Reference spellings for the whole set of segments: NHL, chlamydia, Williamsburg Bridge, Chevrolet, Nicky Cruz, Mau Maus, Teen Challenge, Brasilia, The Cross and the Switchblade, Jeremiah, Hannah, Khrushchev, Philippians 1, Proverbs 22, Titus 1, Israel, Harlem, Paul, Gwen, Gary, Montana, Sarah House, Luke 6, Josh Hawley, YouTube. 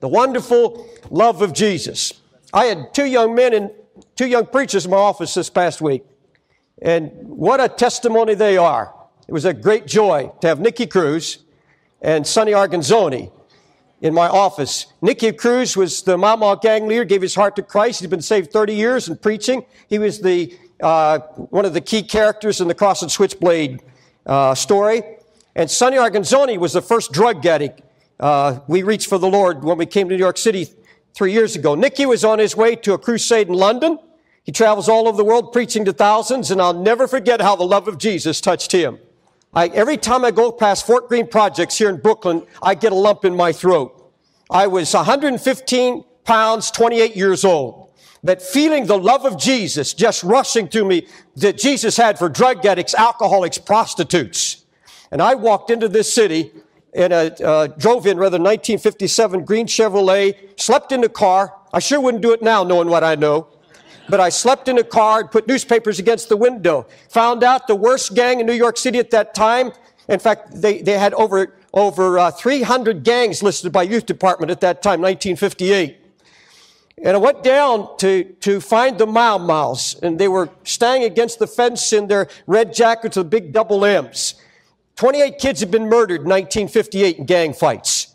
The wonderful love of Jesus. I had two young men and two young preachers in my office this past week. And what a testimony they are. It was a great joy to have Nicky Cruz and Sonny Arguinzoni in my office. Nicky Cruz was the Mau Maus gang leader, gave his heart to Christ. He's been saved 30 years and preaching. He was the one of the key characters in the Cross and Switchblade story. And Sonny Arguinzoni was the first drug addict we reached for the Lord when we came to New York City 3 years ago. Nicky was on his way to a crusade in London. He travels all over the world preaching to thousands, and I'll never forget how the love of Jesus touched him. Every time I go past Fort Greene Projects here in Brooklyn, I get a lump in my throat. I was 115 pounds, 28 years old. That feeling the love of Jesus just rushing through me that Jesus had for drug addicts, alcoholics, prostitutes. And I walked into this city and drove in, rather, 1957 green Chevrolet, slept in the car. I sure wouldn't do it now knowing what I know. But I slept in a car, put newspapers against the window, found out the worst gang in New York City at that time. In fact, they had over 300 gangs listed by youth department at that time, 1958. And I went down to find the Mau Maus, and they were standing against the fence in their red jackets with big double M's. 28 kids had been murdered in 1958 in gang fights.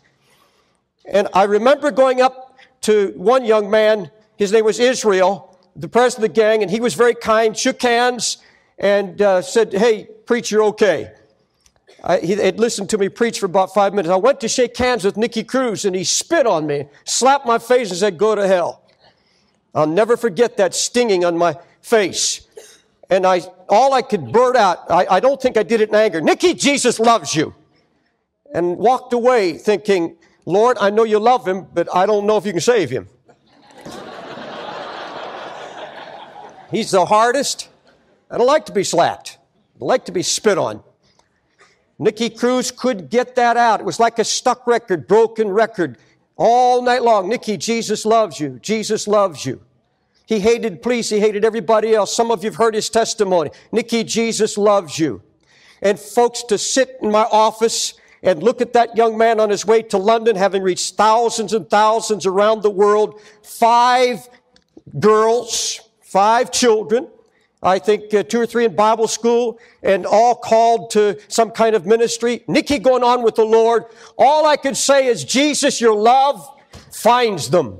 And I remember going up to one young man, his name was Israel, the president of the gang, and he was very kind, shook hands, and said, "Hey, preacher, okay." He had listened to me preach for about 5 minutes. I went to shake hands with Nicky Cruz, and he spit on me, slapped my face, and said, "Go to hell." I'll never forget that stinging on my face. And all I could blurt out, I don't think I did it in anger, "Nicky, Jesus loves you." And walked away thinking, "Lord, I know you love him, but I don't know if you can save him." He's the hardest. I don't like to be slapped. I like to be spit on. Nicky Cruz couldn't get that out. It was like a stuck record, broken record. All night long, "Nicky, Jesus loves you. Jesus loves you." He hated police. He hated everybody else. Some of you have heard his testimony. "Nicky, Jesus loves you." And folks, to sit in my office and look at that young man on his way to London, having reached thousands and thousands around the world, 5 girls... 5 children, I think 2 or 3 in Bible school, and all called to some kind of ministry. Nicky going on with the Lord. All I could say is, Jesus, your love finds them.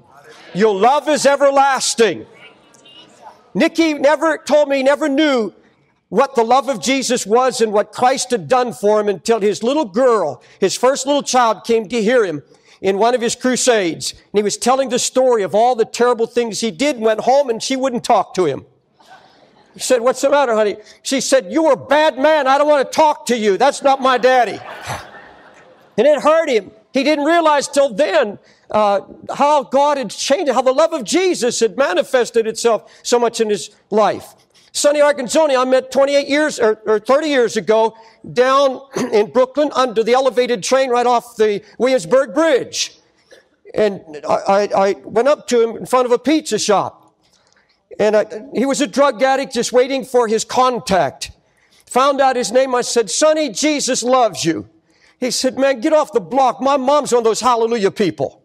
Your love is everlasting. Nicky never told me, never knew what the love of Jesus was and what Christ had done for him until his little girl, his first little child, came to hear him in one of his crusades, and he was telling the story of all the terrible things he did, and went home, and she wouldn't talk to him. He said, "What's the matter, honey?" She said, "You were a bad man. I don't want to talk to you. That's not my daddy." And it hurt him. He didn't realize till then how God had changed, how the love of Jesus had manifested itself so much in his life. Sonny Arguinzoni, I met 28 years or 30 years ago down in Brooklyn under the elevated train right off the Williamsburg Bridge. And I went up to him in front of a pizza shop. And he was a drug addict just waiting for his contact. Found out his name. I said, "Sonny, Jesus loves you." He said, "Man, get off the block. My mom's one of those hallelujah people.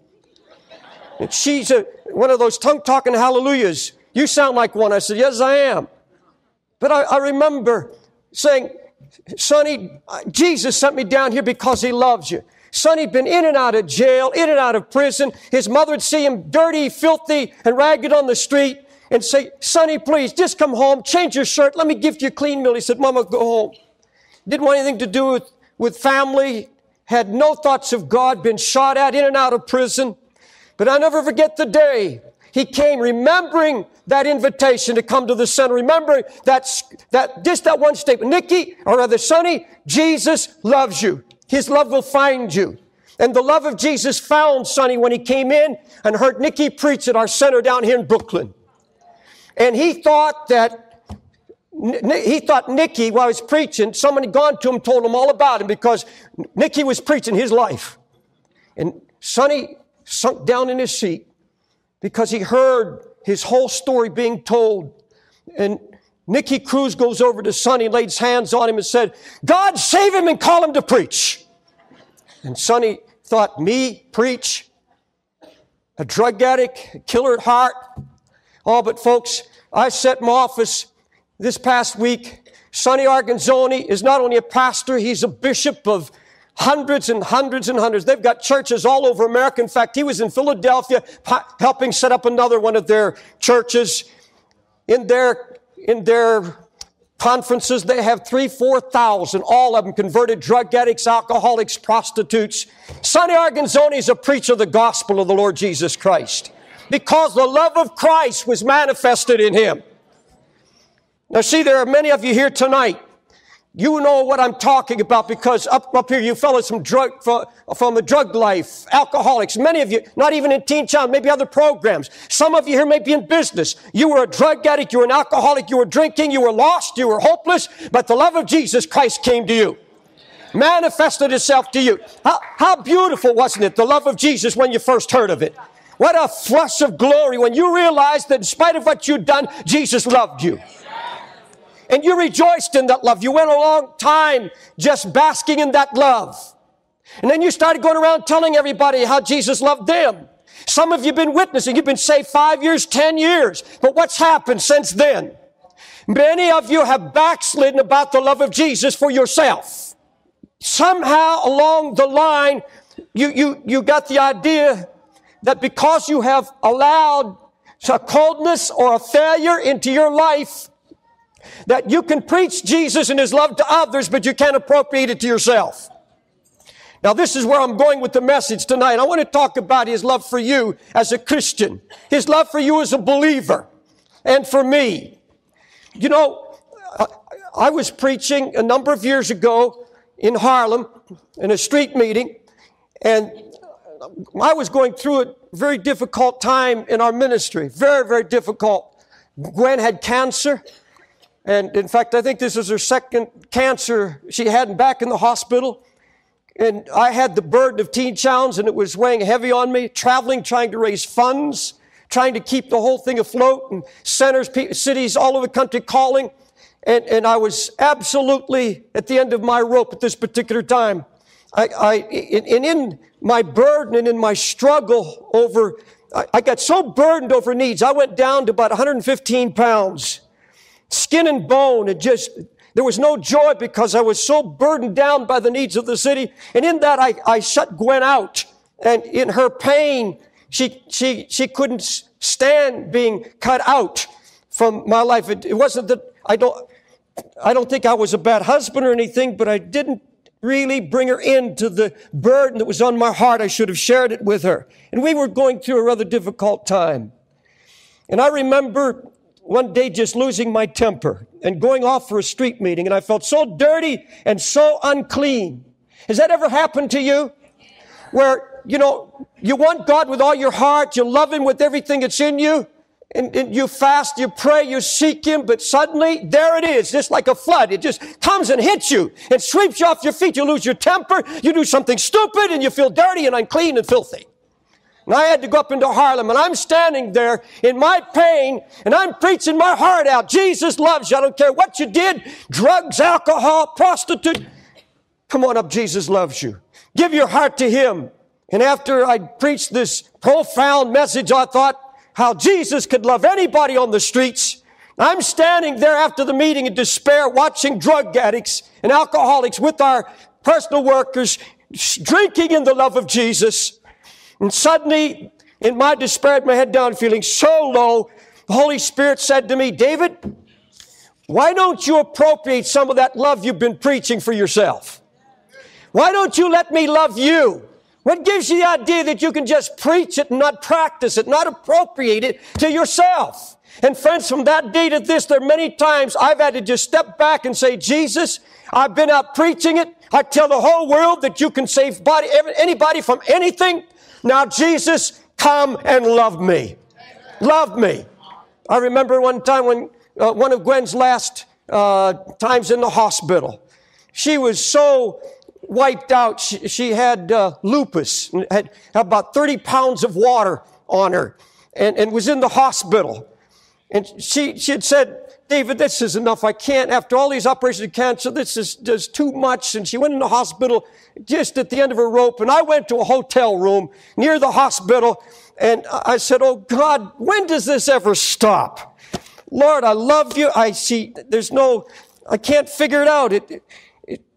And she's one of those tongue-talking hallelujahs. You sound like one." I said, "Yes, I am." But I remember saying, "Sonny, Jesus sent me down here because he loves you." Sonny had been in and out of jail, in and out of prison. His mother would see him dirty, filthy, and ragged on the street and say, "Sonny, please, just come home, change your shirt, let me gift you a clean meal." He said, "Mama, go home." Didn't want anything to do with family, had no thoughts of God, been shot at, in and out of prison. But I never forget the day he came, remembering that invitation to come to the center, remembering that just that one statement, "Nicky, or rather Sonny, Jesus loves you. His love will find you." And the love of Jesus found Sonny when he came in and heard Nicky preach at our center down here in Brooklyn. And he thought Nicky, while he was preaching, someone had gone to him, told him all about him, because Nicky was preaching his life. And Sonny sunk down in his seat, because he heard his whole story being told. And Nicky Cruz goes over to Sonny, lays hands on him and said, "God save him and call him to preach." And Sonny thought, "Me preach?" a drug addict, a killer at heart. Oh, but folks, I sat in my office this past week. Sonny Arguinzoni is not only a pastor, he's a bishop of hundreds and hundreds and hundreds. They've got churches all over America. In fact, he was in Philadelphia helping set up another one of their churches. In their conferences, they have 3,000-4,000, all of them converted drug addicts, alcoholics, prostitutes. Sonny Arguinzoni is a preacher of the gospel of the Lord Jesus Christ because the love of Christ was manifested in him. Now, see, there are many of you here tonight. You know what I'm talking about because up here, you fellas from the drug life, alcoholics, many of you, not even in Teen Challenge, maybe other programs. Some of you here may be in business. You were a drug addict, you were an alcoholic, you were drinking, you were lost, you were hopeless, but the love of Jesus Christ came to you, manifested itself to you. How beautiful, wasn't it, the love of Jesus when you first heard of it? What a flush of glory when you realized that in spite of what you'd done, Jesus loved you. And you rejoiced in that love. You went a long time just basking in that love. And then you started going around telling everybody how Jesus loved them. Some of you have been witnessing. You've been saved 5 years, 10 years. But what's happened since then? Many of you have backslidden about the love of Jesus for yourself. Somehow along the line, you got the idea that because you have allowed a coldness or a failure into your life, that you can preach Jesus and his love to others, but you can't appropriate it to yourself. Now, this is where I'm going with the message tonight. I want to talk about his love for you as a Christian, his love for you as a believer, and for me. You know, I was preaching a number of years ago in Harlem in a street meeting, and I was going through a very difficult time in our ministry, very, very difficult. Gwen had cancer. And in fact, I think this is her second cancer she had back in the hospital. And I had the burden of Teen Challenge, and it was weighing heavy on me, traveling, trying to raise funds, trying to keep the whole thing afloat, and centers, cities all over the country calling. And I was absolutely at the end of my rope at this particular time. In my burden and in my struggle over, I got so burdened over needs, I went down to about 115 pounds. Skin and bone, there was no joy because I was so burdened down by the needs of the city. And in that, I shut Gwen out. And in her pain, she couldn't stand being cut out from my life. It wasn't that I don't think I was a bad husband or anything, but I didn't really bring her into the burden that was on my heart. I should have shared it with her. And we were going through a rather difficult time. And I remember one day just losing my temper and going off for a street meeting, and I felt so dirty and so unclean. Has that ever happened to you? Where, you know, you want God with all your heart, you love him with everything that's in you, and you fast, you pray, you seek him, but suddenly there it is, just like a flood. It just comes and hits you and sweeps you off your feet. You lose your temper, you do something stupid, and you feel dirty and unclean and filthy. And I had to go up into Harlem, and I'm standing there in my pain, and I'm preaching my heart out. Jesus loves you. I don't care what you did, drugs, alcohol, prostitute. Come on up, Jesus loves you. Give your heart to him. And after I preached this profound message, I thought how Jesus could love anybody on the streets. I'm standing there after the meeting in despair, watching drug addicts and alcoholics with our personal workers, drinking in the love of Jesus. And suddenly, in my despair, my head down, feeling so low, the Holy Spirit said to me, David, why don't you appropriate some of that love you've been preaching for yourself? Why don't you let me love you? What gives you the idea that you can just preach it and not practice it, not appropriate it to yourself? And friends, from that day to this, there are many times I've had to just step back and say, Jesus, I've been out preaching it. I tell the whole world that you can save anybody from anything. Now, Jesus, come and love me. Love me. I remember one time when one of Gwen's last times in the hospital, she was so wiped out. She had lupus, and had about 30 pounds of water on her, and was in the hospital. And she had said, David, this is enough. I can't. After all these operations of cancer, this is just too much. And she went in the hospital just at the end of her rope. And I went to a hotel room near the hospital. And I said, oh, God, when does this ever stop? Lord, I love you. I see there's no, I can't figure it out.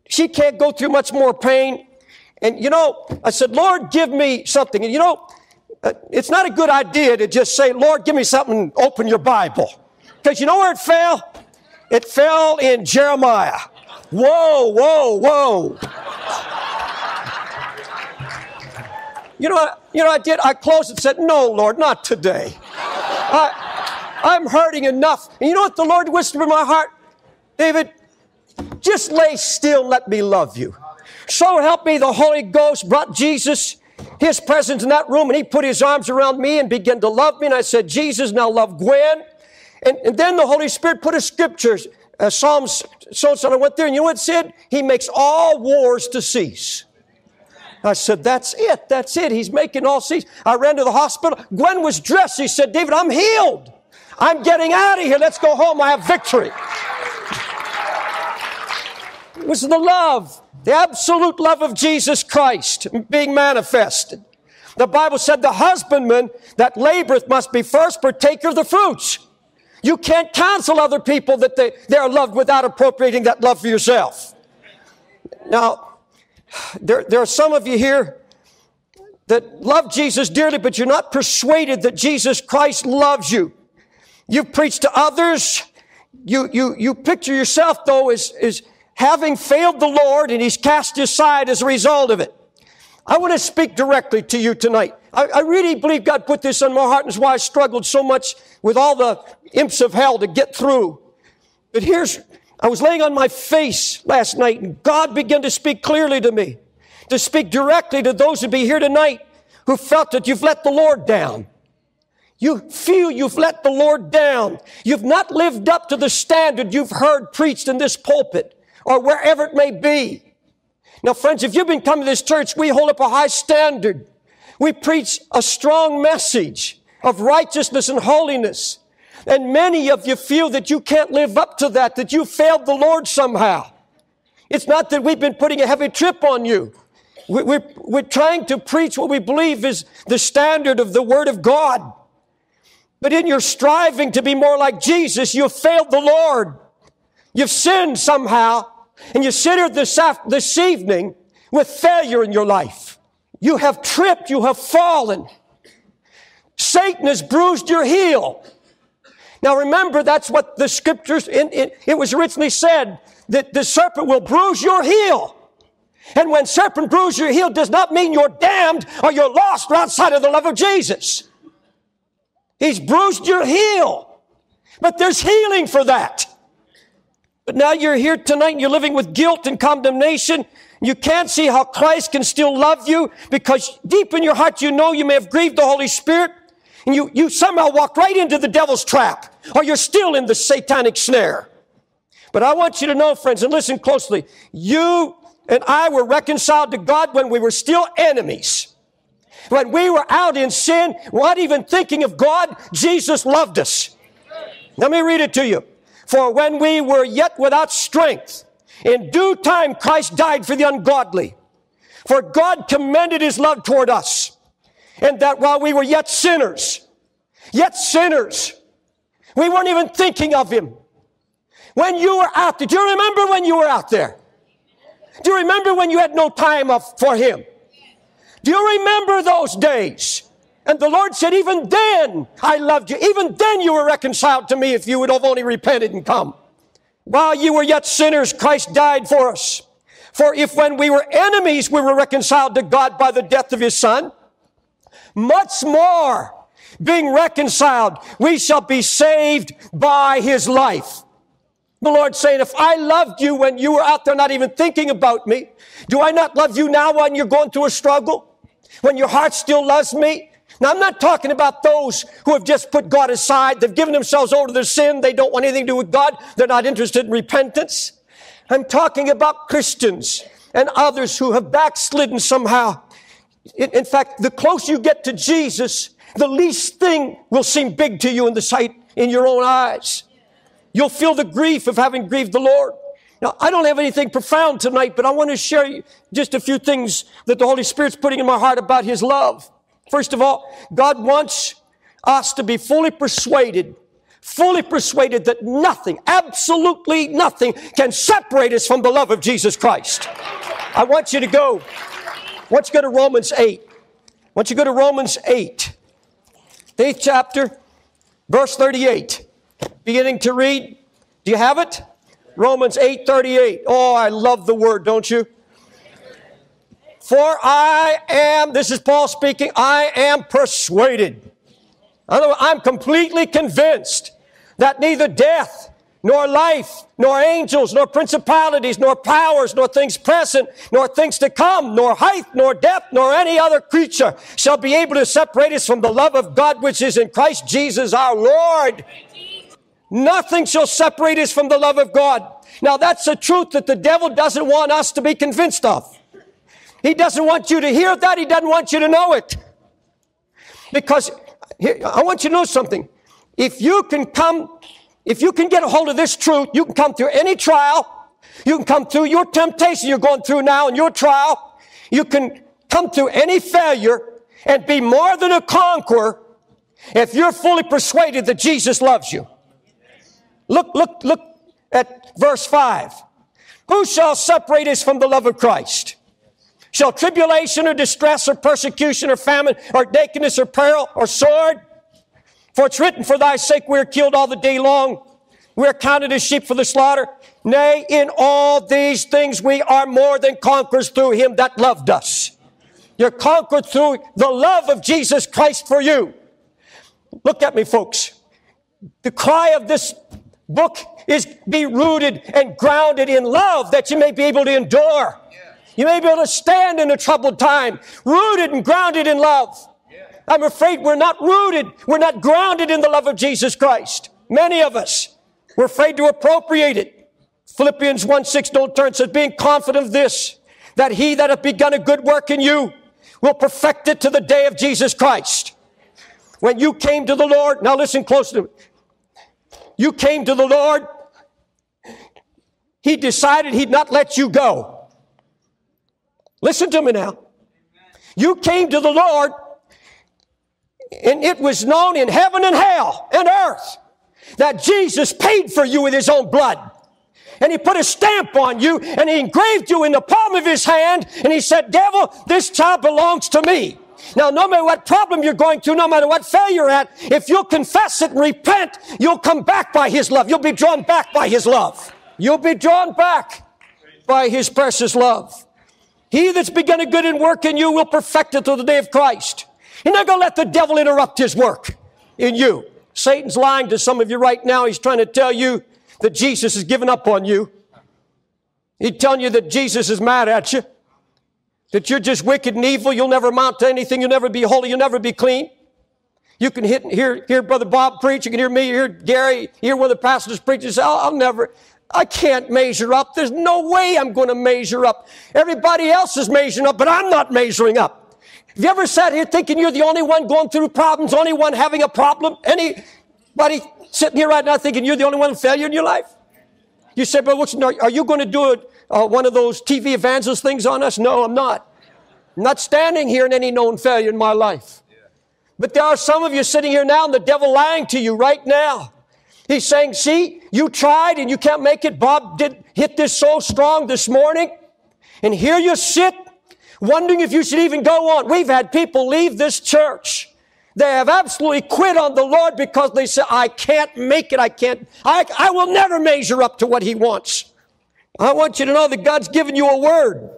She can't go through much more pain. And, you know, I said, Lord, give me something. And, you know, it's not a good idea to just say, Lord, give me something, open your Bible. Because you know where it fell? It fell in Jeremiah. Whoa, whoa, whoa. You know, I did. I closed and said, no, Lord, not today. I'm hurting enough. And you know what the Lord whispered in my heart? David, just lay still, let me love you. So help me, the Holy Ghost brought Jesus, his presence in that room, and he put his arms around me and began to love me. And I said, Jesus, now love Gwen. And then the Holy Spirit put a scripture, Psalms, so-and-so. I went there, and you know what it said? He makes all wars to cease. I said, that's it. That's it. He's making all cease. I ran to the hospital. Gwen was dressed. She said, David, I'm healed. I'm getting out of here. Let's go home. I have victory. It was the love, the absolute love of Jesus Christ being manifested. The Bible said the husbandman that laboreth must be first partaker of the fruits. You can't counsel other people that they are loved without appropriating that love for yourself. Now, there are some of you here that love Jesus dearly, but you're not persuaded that Jesus Christ loves you. You preach to others. You picture yourself, though, as having failed the Lord, and he's cast you aside as a result of it. I want to speak directly to you tonight. I really believe God put this on my heart, and it's why I struggled so much with all the imps of hell to get through. But I was laying on my face last night, and God began to speak clearly to me, to speak directly to those who be here tonight who felt that you've let the Lord down. You feel you've let the Lord down. You've not lived up to the standard you've heard preached in this pulpit or wherever it may be. Now, friends, if you've been coming to this church, we hold up a high standard. We preach a strong message of righteousness and holiness. And many of you feel that you can't live up to that you failed the Lord somehow. It's not that we've been putting a heavy trip on you. We're trying to preach what we believe is the standard of the Word of God. But in your striving to be more like Jesus, you've failed the Lord. You've sinned somehow. And you sit here this evening with failure in your life. You have tripped. You have fallen. Satan has bruised your heel. Now remember, that's what the scriptures, it was originally said, that the serpent will bruise your heel. And when serpent bruises your heel, does not mean you're damned or you're lost or outside of the love of Jesus. He's bruised your heel. But there's healing for that. But now you're here tonight and you're living with guilt and condemnation. You can't see how Christ can still love you because deep in your heart you know you may have grieved the Holy Spirit and you somehow walked right into the devil's trap or you're still in the satanic snare. But I want you to know, friends, and listen closely, you and I were reconciled to God when we were still enemies. When we were out in sin, not even thinking of God, Jesus loved us. Let me read it to you. For when we were yet without strength, in due time Christ died for the ungodly. For God commended his love toward us, and that while we were yet sinners, we weren't even thinking of him. When you were out there, do you remember when you were out there? Do you remember when you had no time for him? Do you remember those days? And the Lord said, even then I loved you. Even then you were reconciled to me if you would have only repented and come. While you were yet sinners, Christ died for us. For if when we were enemies, we were reconciled to God by the death of his son, much more being reconciled, we shall be saved by his life. The Lord saying, if I loved you when you were out there not even thinking about me, do I not love you now when you're going through a struggle? When your heart still loves me? Now, I'm not talking about those who have just put God aside. They've given themselves over to their sin. They don't want anything to do with God. They're not interested in repentance. I'm talking about Christians and others who have backslidden somehow. In fact, the closer you get to Jesus, the least thing will seem big to you in the sight in your own eyes. You'll feel the grief of having grieved the Lord. Now, I don't have anything profound tonight, but I want to share just a few things that the Holy Spirit's putting in my heart about His love. First of all, God wants us to be fully persuaded that nothing, absolutely nothing, can separate us from the love of Jesus Christ. I want you to go. Once you go to Romans 8. Once you go to Romans 8, the 8th chapter, verse 38, beginning to read. Do you have it? Romans 8:38. Oh, I love the word, don't you? For I am, this is Paul speaking, I am persuaded. I'm completely convinced that neither death, nor life, nor angels, nor principalities, nor powers, nor things present, nor things to come, nor height, nor depth, nor any other creature shall be able to separate us from the love of God which is in Christ Jesus our Lord. Nothing shall separate us from the love of God. Now that's a truth that the devil doesn't want us to be convinced of. He doesn't want you to hear that. He doesn't want you to know it. Because here, I want you to know something. If you can get a hold of this truth, you can come through any trial. You can come through your temptation you're going through now in your trial. You can come through any failure and be more than a conqueror if you're fully persuaded that Jesus loves you. Look at verse 5. Who shall separate us from the love of Christ? Shall tribulation or distress or persecution or famine or nakedness or peril or sword? For it's written, for thy sake we are killed all the day long. We are counted as sheep for the slaughter. Nay, in all these things we are more than conquerors through Him that loved us. You're conquered through the love of Jesus Christ for you. Look at me, folks. The cry of this book is be rooted and grounded in love that you may be able to endure. You may be able to stand in a troubled time, rooted and grounded in love. I'm afraid we're not rooted. We're not grounded in the love of Jesus Christ. Many of us, we're afraid to appropriate it. Philippians 1:6, don't turn, says, being confident of this, that He that hath begun a good work in you will perfect it to the day of Jesus Christ. When you came to the Lord, now listen closely. You came to the Lord. He decided He'd not let you go. Listen to me now. You came to the Lord, and it was known in heaven and hell and earth that Jesus paid for you with His own blood. And He put a stamp on you, and He engraved you in the palm of His hand, and He said, devil, this child belongs to me. Now, no matter what problem you're going through, no matter what failure you're at, if you'll confess it and repent, you'll come back by His love. You'll be drawn back by His love. You'll be drawn back by His precious love. He that's begun a good and work in you will perfect it till the day of Christ. He's not going to let the devil interrupt His work in you. Satan's lying to some of you right now. He's trying to tell you that Jesus has given up on you. He's telling you that Jesus is mad at you, that you're just wicked and evil. You'll never amount to anything. You'll never be holy. You'll never be clean. You can hear Brother Bob preach. You can hear me, hear Gary, hear one of the pastors preach. You say, I can't measure up. There's no way I'm going to measure up. Everybody else is measuring up, but I'm not measuring up. Have you ever sat here thinking you're the only one going through problems, only one having a problem? Anybody sitting here right now thinking you're the only one with failure in your life? You say, but are you going to do one of those TV evangelist things on us? No, I'm not. I'm not standing here in any known failure in my life. But there are some of you sitting here now and the devil lying to you right now. He's saying, see, you tried and you can't make it. Bob did hit this so strong this morning. And here you sit, wondering if you should even go on. We've had people leave this church. They have absolutely quit on the Lord because they say, I can't make it. I will never measure up to what He wants. I want you to know that God's given you a word.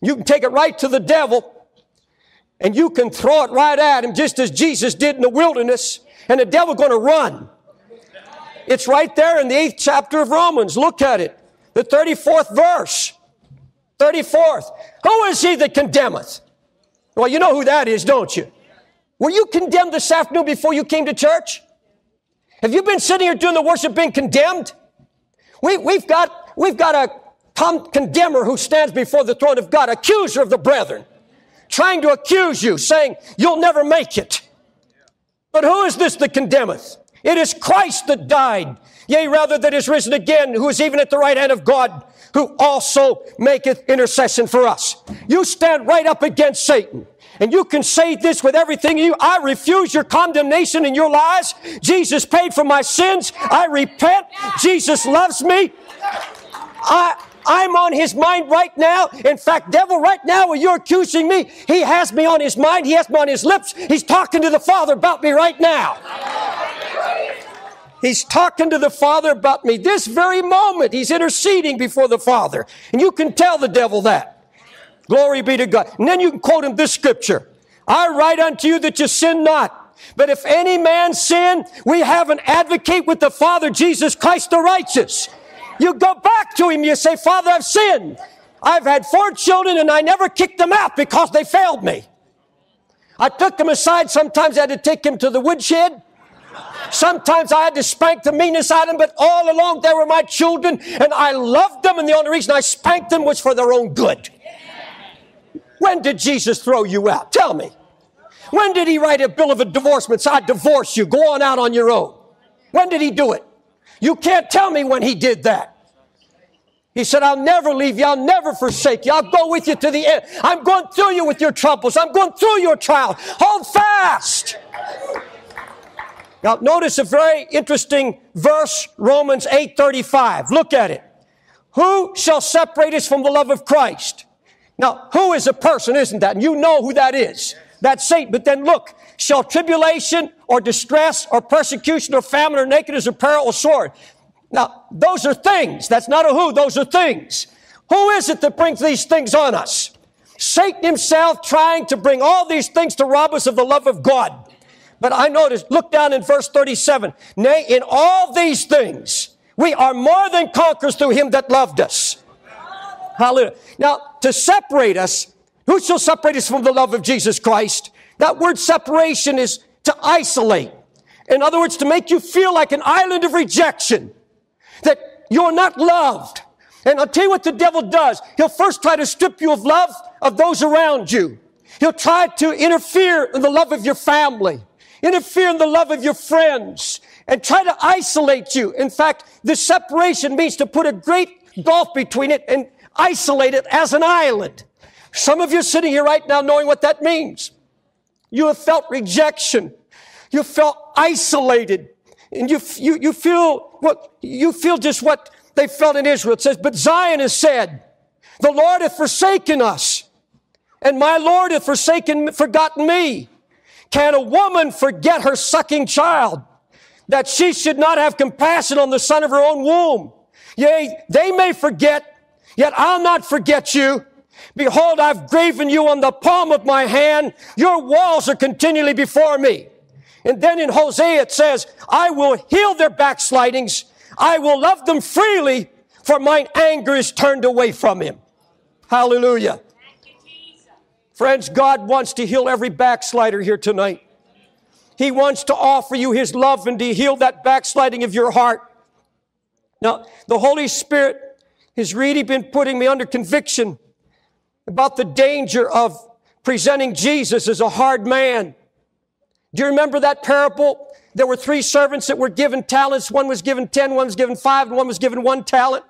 You can take it right to the devil and you can throw it right at him just as Jesus did in the wilderness, and the devil's going to run. It's right there in the 8th chapter of Romans. Look at it. The 34th verse. 34th. Who is he that condemneth? Well, you know who that is, don't you? Were you condemned this afternoon before you came to church? Have you been sitting here doing the worship being condemned? We've got a condemner who stands before the throne of God, accuser of the brethren, trying to accuse you, saying, you'll never make it. But who is this that condemneth? It is Christ that died, yea, rather that is risen again, who is even at the right hand of God, who also maketh intercession for us. You stand right up against Satan. And you can say this with everything in you. I refuse your condemnation and your lies. Jesus paid for my sins. I repent. Jesus loves me. I'm on his mind right now. In fact, devil, right now when you're accusing me, he has me on his mind. He has me on his lips. He's talking to the Father about me right now. He's talking to the Father about me this very moment. He's interceding before the Father. And you can tell the devil that. Glory be to God. And then you can quote him this scripture. I write unto you that you sin not. But if any man sin, we have an advocate with the Father, Jesus Christ the righteous. You go back to him. You say, Father, I've sinned. I've had 4 children and I never kicked them out because they failed me. I took them aside. Sometimes I had to take him to the woodshed. Sometimes I had to spank the meanest out of them, but all along they were my children and I loved them. And the only reason I spanked them was for their own good. When did Jesus throw you out? Tell me. When did he write a bill of a divorcement? I divorce you. Go on out on your own. When did he do it? You can't tell me when he did that. He said, I'll never leave you. I'll never forsake you. I'll go with you to the end. I'm going through you with your troubles. I'm going through your trials. Hold fast. Now, notice a very interesting verse, Romans 8:35. Look at it. Who shall separate us from the love of Christ? Now, who is a person, isn't that? And you know who that is. That's Satan. But then look, shall tribulation or distress or persecution or famine or nakedness or peril or sword? Now, those are things. That's not a who. Those are things. Who is it that brings these things on us? Satan himself trying to bring all these things to rob us of the love of God. But I noticed, look down in verse 37. Nay, in all these things, we are more than conquerors through him that loved us. Hallelujah. Now, to separate us, who shall separate us from the love of Jesus Christ? That word separation is to isolate. In other words, to make you feel like an island of rejection, that you're not loved. And I'll tell you what the devil does. He'll first try to strip you of love of those around you. He'll try to interfere in the love of your family, interfere in the love of your friends, and try to isolate you. In fact, this separation means to put a great gulf between it and isolate it as an island. Some of you sitting here right now knowing what that means. You have felt rejection. You felt isolated. And you feel just what they felt in Israel. It says, but Zion has said, the Lord hath forsaken us, and my Lord hath forgotten me. Can a woman forget her sucking child, that she should not have compassion on the son of her own womb? Yea, they may forget, yet I'll not forget you. Behold, I've graven you on the palm of my hand. Your walls are continually before me. And then in Hosea it says, I will heal their backslidings. I will love them freely, for mine anger is turned away from him. Hallelujah. Thank you, Jesus. Friends, God wants to heal every backslider here tonight. He wants to offer you his love and to heal that backsliding of your heart. Now, the Holy Spirit has really been putting me under conviction about the danger of presenting Jesus as a hard man. Do you remember that parable? There were 3 servants that were given talents. One was given 10, one was given 5, and one was given 1 talent.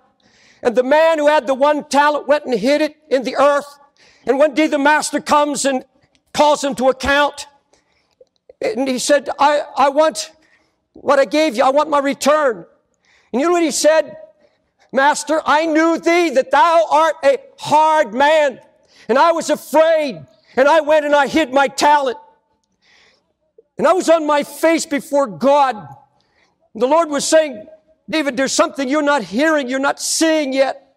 And the man who had the 1 talent went and hid it in the earth. And one day the master comes and calls him to account. And he said, I want what I gave you. I want my return. And you know what he said? Master, I knew thee that thou art a hard man, and I was afraid, and I went and I hid my talent. And I was on my face before God. And the Lord was saying, David, there's something you're not hearing, you're not seeing yet.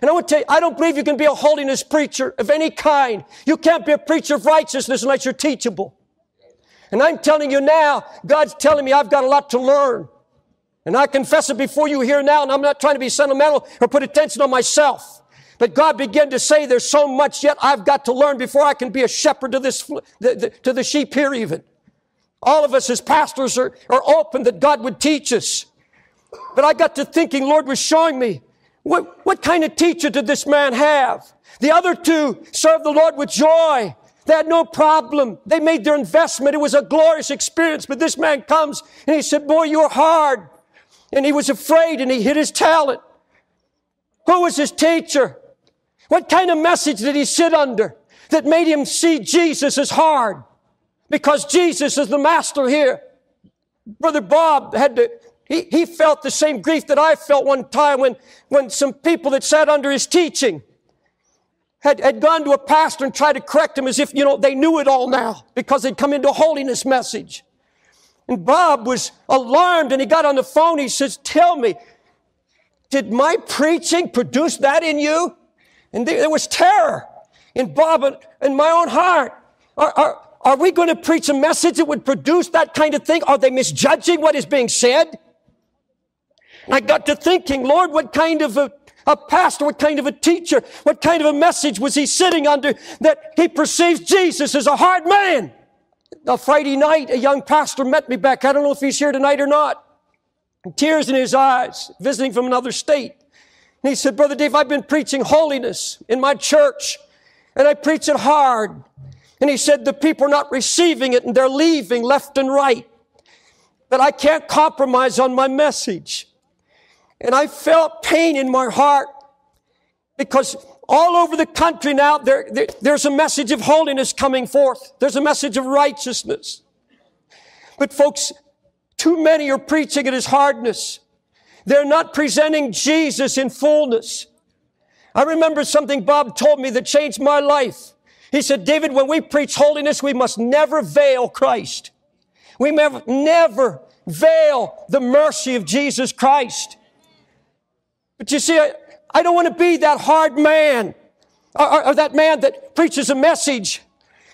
And I would tell you, I don't believe you can be a holiness preacher of any kind. You can't be a preacher of righteousness unless you're teachable. And I'm telling you now, God's telling me I've got a lot to learn. And I confess it before you here now, and I'm not trying to be sentimental or put attention on myself. But God began to say, there's so much yet I've got to learn before I can be a shepherd to the sheep here even. All of us as pastors are open that God would teach us. But I got to thinking, Lord was showing me, what kind of teacher did this man have? The other 2 served the Lord with joy. They had no problem. They made their investment. It was a glorious experience. But this man comes and he said, boy, you're hard. And he was afraid and he hid his talent. Who was his teacher? What kind of message did he sit under that made him see Jesus as hard? Because Jesus is the master here. Brother Bob had to, he felt the same grief that I felt one time when some people that sat under his teaching had gone to a pastor and tried to correct him as if, you know, they knew it all now because they'd come into a holiness message. And Bob was alarmed and he got on the phone. He says, tell me, did my preaching produce that in you? And there was terror in Bob and in my own heart. Are we going to preach a message that would produce that kind of thing? Are they misjudging what is being said? And I got to thinking, Lord, what kind of a pastor, what kind of a teacher, what kind of a message was he sitting under that he perceives Jesus as a hard man? A Friday night, a young pastor met me back. I don't know if he's here tonight or not. Tears in his eyes, visiting from another state. And he said, Brother Dave, I've been preaching holiness in my church, and I preach it hard. And he said, the people are not receiving it, and they're leaving left and right. But I can't compromise on my message. And I felt pain in my heart because all over the country now, there's a message of holiness coming forth. There's a message of righteousness. But folks, too many are preaching at his hardness. They're not presenting Jesus in fullness. I remember something Bob told me that changed my life. He said, David, when we preach holiness, we must never veil Christ. We never veil the mercy of Jesus Christ. But you see, I don't want to be that hard man or that man that preaches a message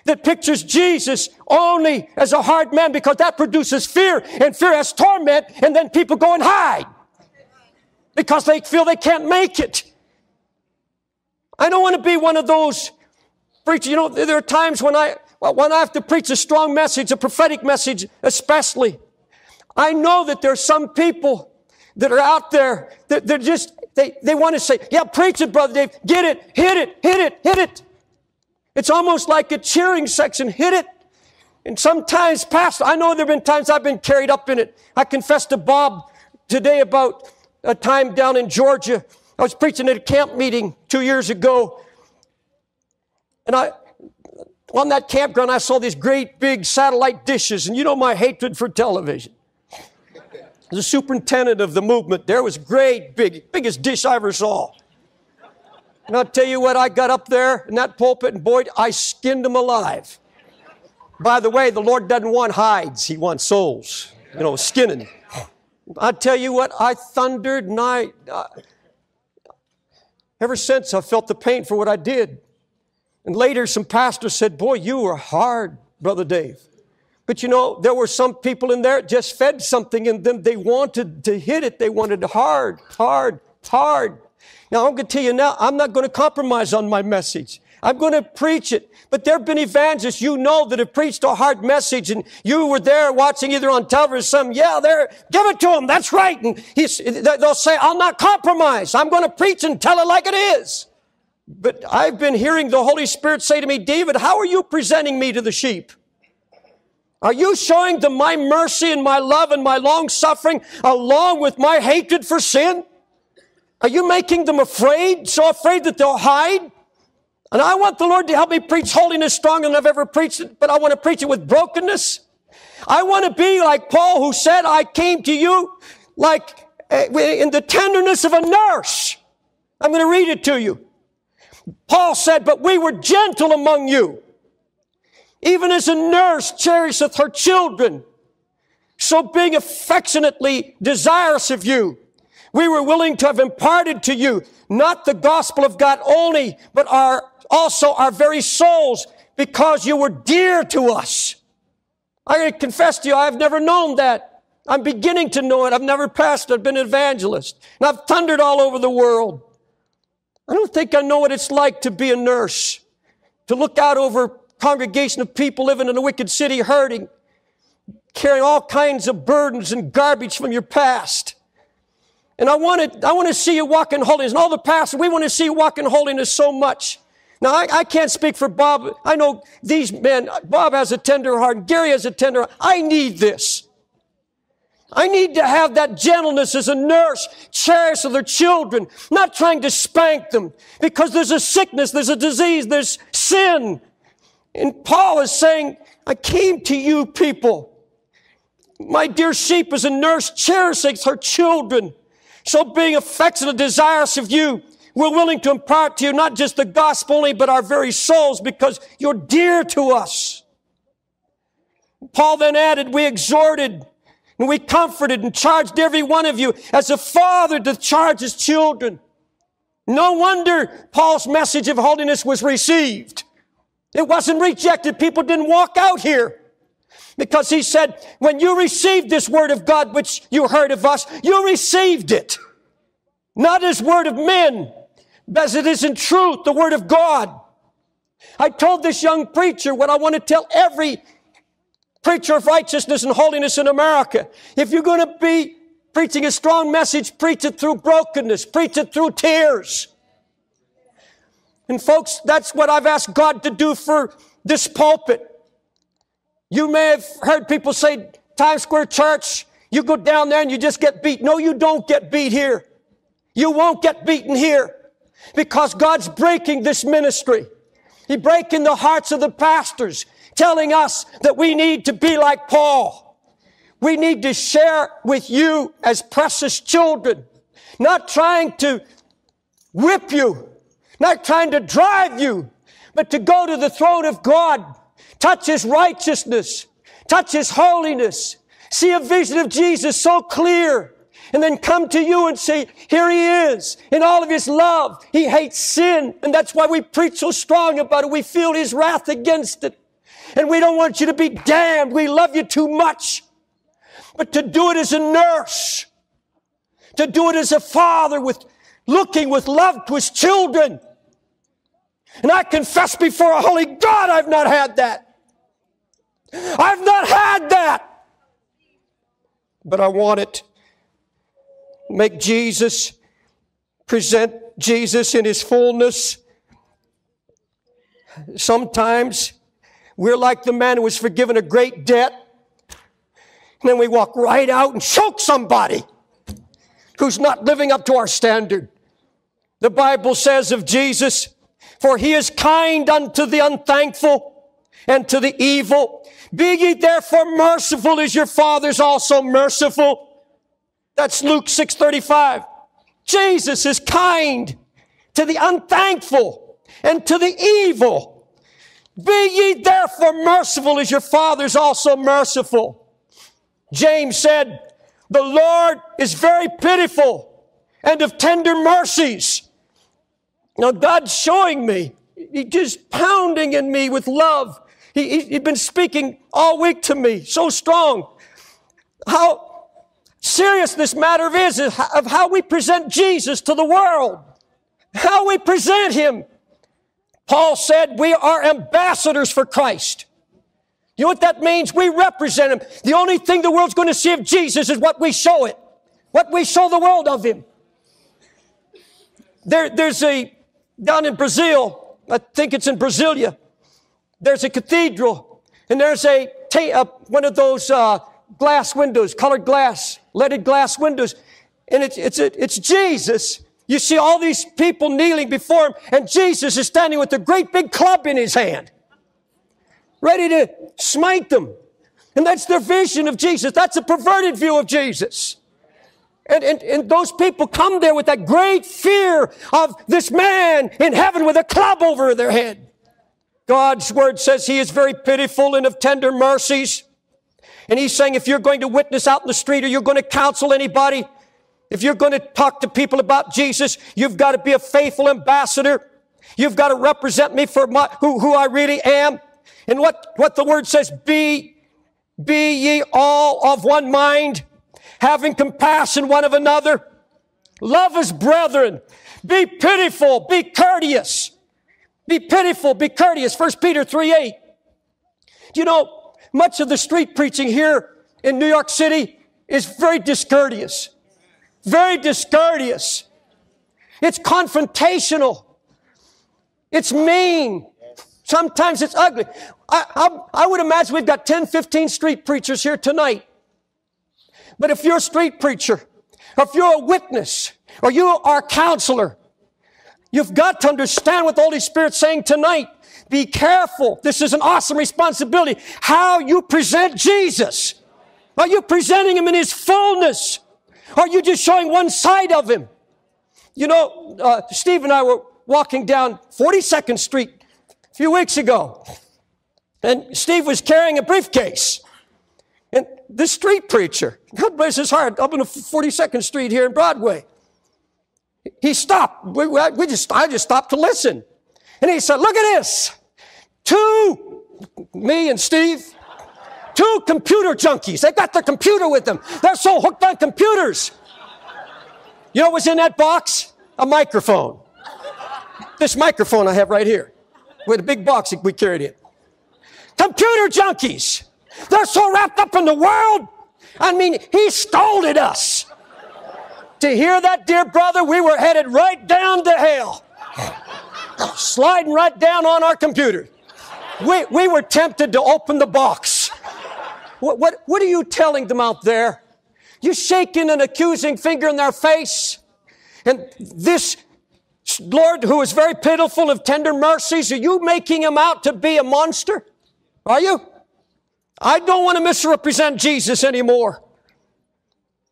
that pictures Jesus only as a hard man, because that produces fear, and fear has torment, and then people go and hide because they feel they can't make it. I don't want to be one of those preachers. You know, there are times when I have to preach a strong message, a prophetic message especially. I know that there are some people that are out there that they're just, they want to say, yeah, preach it, Brother Dave. Get it. Hit it. Hit it. Hit it. It's almost like a cheering section. Hit it. And sometimes, Pastor, I know there have been times I've been carried up in it. I confessed to Bob today about a time down in Georgia. I was preaching at a camp meeting 2 years ago. And on that campground, I saw these great big satellite dishes. And you know my hatred for television. The superintendent of the movement there was great, big, biggest dish I ever saw. And I'll tell you what, I got up there in that pulpit, and boy, I skinned them alive. By the way, the Lord doesn't want hides. He wants souls, you know, skinning. I'll tell you what, I thundered, and ever since, I felt the pain for what I did. And later, some pastors said, boy, you were hard, Brother Dave. But you know, there were some people in there that just fed something in them. They wanted to hit it. They wanted hard, hard, hard. Now, I'm going to tell you now, I'm not going to compromise on my message. I'm going to preach it. But there have been evangelists, you know, that have preached a hard message, and you were there watching either on television or something. Yeah, there, give it to them. That's right. And they'll say, I'll not compromise. I'm going to preach and tell it like it is. But I've been hearing the Holy Spirit say to me, David, how are you presenting me to the sheep? Are you showing them my mercy and my love and my long-suffering along with my hatred for sin? Are you making them afraid, so afraid that they'll hide? And I want the Lord to help me preach holiness stronger than I've ever preached it, but I want to preach it with brokenness. I want to be like Paul, who said, I came to you like in the tenderness of a nurse. I'm going to read it to you. Paul said, but we were gentle among you. Even as a nurse cherisheth her children, so being affectionately desirous of you, we were willing to have imparted to you not the gospel of God only, but also our very souls, because you were dear to us. I confess to you, I've never known that. I'm beginning to know it. I've never pastored. I've been an evangelist. And I've thundered all over the world. I don't think I know what it's like to be a nurse, to look out over congregation of people living in a wicked city, hurting, carrying all kinds of burdens and garbage from your past. And I want to see you walk in holiness. And all the pastors, we want to see you walk in holiness so much. Now, I can't speak for Bob. I know these men. Bob has a tender heart. Gary has a tender heart. I need this. I need to have that gentleness as a nurse, cherish their children, not trying to spank them, because there's a sickness, there's a disease, there's sin. And Paul is saying, I came to you people. My dear sheep as a nurse cherishes her children. So being affectionate, desirous of you, we're willing to impart to you not just the gospel only, but our very souls, because you're dear to us. Paul then added, we exhorted and we comforted and charged every one of you as a father to charge his children. No wonder Paul's message of holiness was received. It wasn't rejected. People didn't walk out here. Because he said, when you received this word of God, which you heard of us, you received it. Not as word of men, but as it is in truth, the word of God. I told this young preacher what I want to tell every preacher of righteousness and holiness in America. If you're going to be preaching a strong message, preach it through brokenness, preach it through tears. And folks, that's what I've asked God to do for this pulpit. You may have heard people say, Times Square Church, you go down there and you just get beat. No, you don't get beat here. You won't get beaten here, because God's breaking this ministry. He's breaking the hearts of the pastors, telling us that we need to be like Paul. We need to share with you as precious children, not trying to whip you, not trying to drive you, but to go to the throne of God. Touch His righteousness. Touch His holiness. See a vision of Jesus so clear. And then come to you and say, here He is in all of His love. He hates sin. And that's why we preach so strong about it. We feel His wrath against it. And we don't want you to be damned. We love you too much. But to do it as a nurse. To do it as a father looking with love to his children. And I confess before a holy God, I've not had that. I've not had that. But I want it. Make Jesus, present Jesus in His fullness. Sometimes we're like the man who was forgiven a great debt. And then we walk right out and choke somebody who's not living up to our standard. The Bible says of Jesus, for He is kind unto the unthankful and to the evil. Be ye therefore merciful as your Father is also merciful. That's Luke 6:35. Jesus is kind to the unthankful and to the evil. Be ye therefore merciful as your Father is also merciful. James said, the Lord is very pitiful and of tender mercies. Now, God's showing me. He's just pounding in me with love. He's been speaking all week to me, so strong. How serious this matter is, of how we present Jesus to the world. How we present Him. Paul said, we are ambassadors for Christ. You know what that means? We represent Him. The only thing the world's going to see of Jesus is what we show it. What we show the world of Him. There's a... down in Brazil, I think it's in Brasilia, there's a cathedral, and there's one of those glass windows, colored glass, leaded glass windows, and it's Jesus. You see all these people kneeling before Him, and Jesus is standing with a great big club in His hand, ready to smite them. And that's their vision of Jesus. That's a perverted view of Jesus. And those people come there with that great fear of this man in heaven with a club over their head. God's word says He is very pitiful and of tender mercies. And He's saying if you're going to witness out in the street or you're going to counsel anybody, if you're going to talk to people about Jesus, you've got to be a faithful ambassador. You've got to represent me for who I really am. And what the word says, be ye all of one mind. Having compassion one of another. Love as brethren. Be pitiful. Be courteous. Be pitiful. Be courteous. 1 Peter 3:8. You know, much of the street preaching here in New York City is very discourteous. Very discourteous. It's confrontational. It's mean. Sometimes it's ugly. I would imagine we've got 10, 15 street preachers here tonight. But if you're a street preacher, or if you're a witness, or you are a counselor, you've got to understand what the Holy Spirit's saying tonight. Be careful. This is an awesome responsibility. How you present Jesus. Are you presenting Him in His fullness? Or are you just showing one side of Him? You know, Steve and I were walking down 42nd Street a few weeks ago. And Steve was carrying a briefcase. And this street preacher, God bless his heart, up on the 42nd Street here in Broadway. He stopped. I just stopped to listen. And he said, look at this. Two computer junkies. They've got their computer with them. They're so hooked on computers. You know what was in that box? A microphone. This microphone I have right here. With a big box we carried it. Computer junkies. They're so wrapped up in the world. I mean, he scolded us. To hear that, dear brother, we were headed right down to hell. Sliding right down on our computer. We were tempted to open the box. What are you telling them out there? You're shaking an accusing finger in their face. And this Lord who is very pitiful of tender mercies, are you making Him out to be a monster? Are you? I don't want to misrepresent Jesus anymore.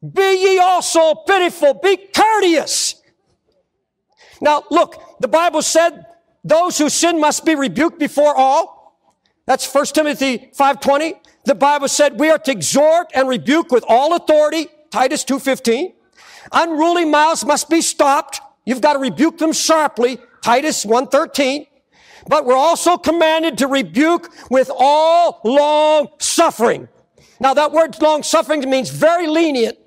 Be ye also pitiful. Be courteous. Now, look, the Bible said those who sin must be rebuked before all. That's 1 Timothy 5:20. The Bible said we are to exhort and rebuke with all authority. Titus 2:15. Unruly mouths must be stopped. You've got to rebuke them sharply. Titus 1:13. But we're also commanded to rebuke with all long suffering. Now that word long suffering means very lenient,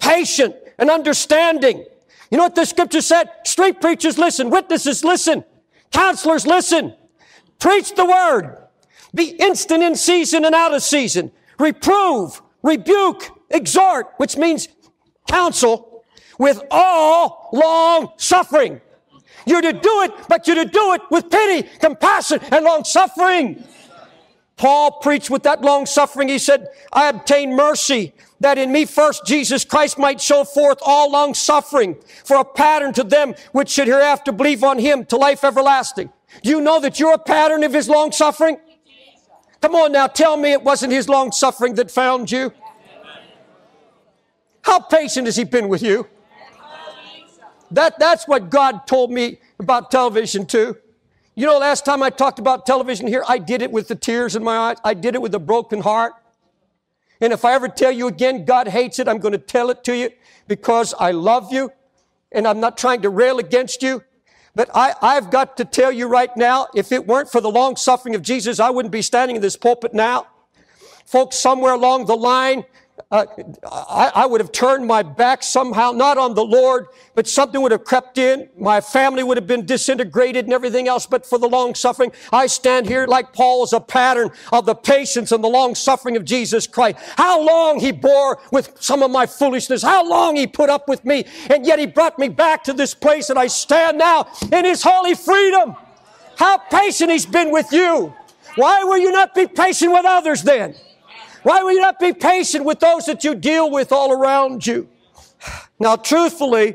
patient, and understanding. You know what the scripture said? Street preachers listen, witnesses listen, counselors listen. Preach the word. Be instant in season and out of season. Reprove, rebuke, exhort, which means counsel, with all long suffering. You're to do it, but you're to do it with pity, compassion, and long suffering. Paul preached with that long suffering. He said, I obtained mercy that in me first Jesus Christ might show forth all long suffering for a pattern to them which should hereafter believe on Him to life everlasting. Do you know that you're a pattern of His long suffering? Come on now, tell me it wasn't His long suffering that found you. How patient has He been with you? That's what God told me about television too. You know, last time I talked about television here, I did it with the tears in my eyes. I did it with a broken heart. And if I ever tell you again, God hates it, I'm going to tell it to you because I love you and I'm not trying to rail against you. But I've got to tell you right now, if it weren't for the long suffering of Jesus, I wouldn't be standing in this pulpit now. Folks, somewhere along the line, I would have turned my back somehow, not on the Lord, but something would have crept in. My family would have been disintegrated and everything else, but for the long suffering. I stand here like Paul is a pattern of the patience and the long suffering of Jesus Christ. How long He bore with some of my foolishness. How long He put up with me. And yet He brought me back to this place and I stand now in His holy freedom. How patient He's been with you. Why will you not be patient with others then? Why will you not be patient with those that you deal with all around you? Now, truthfully,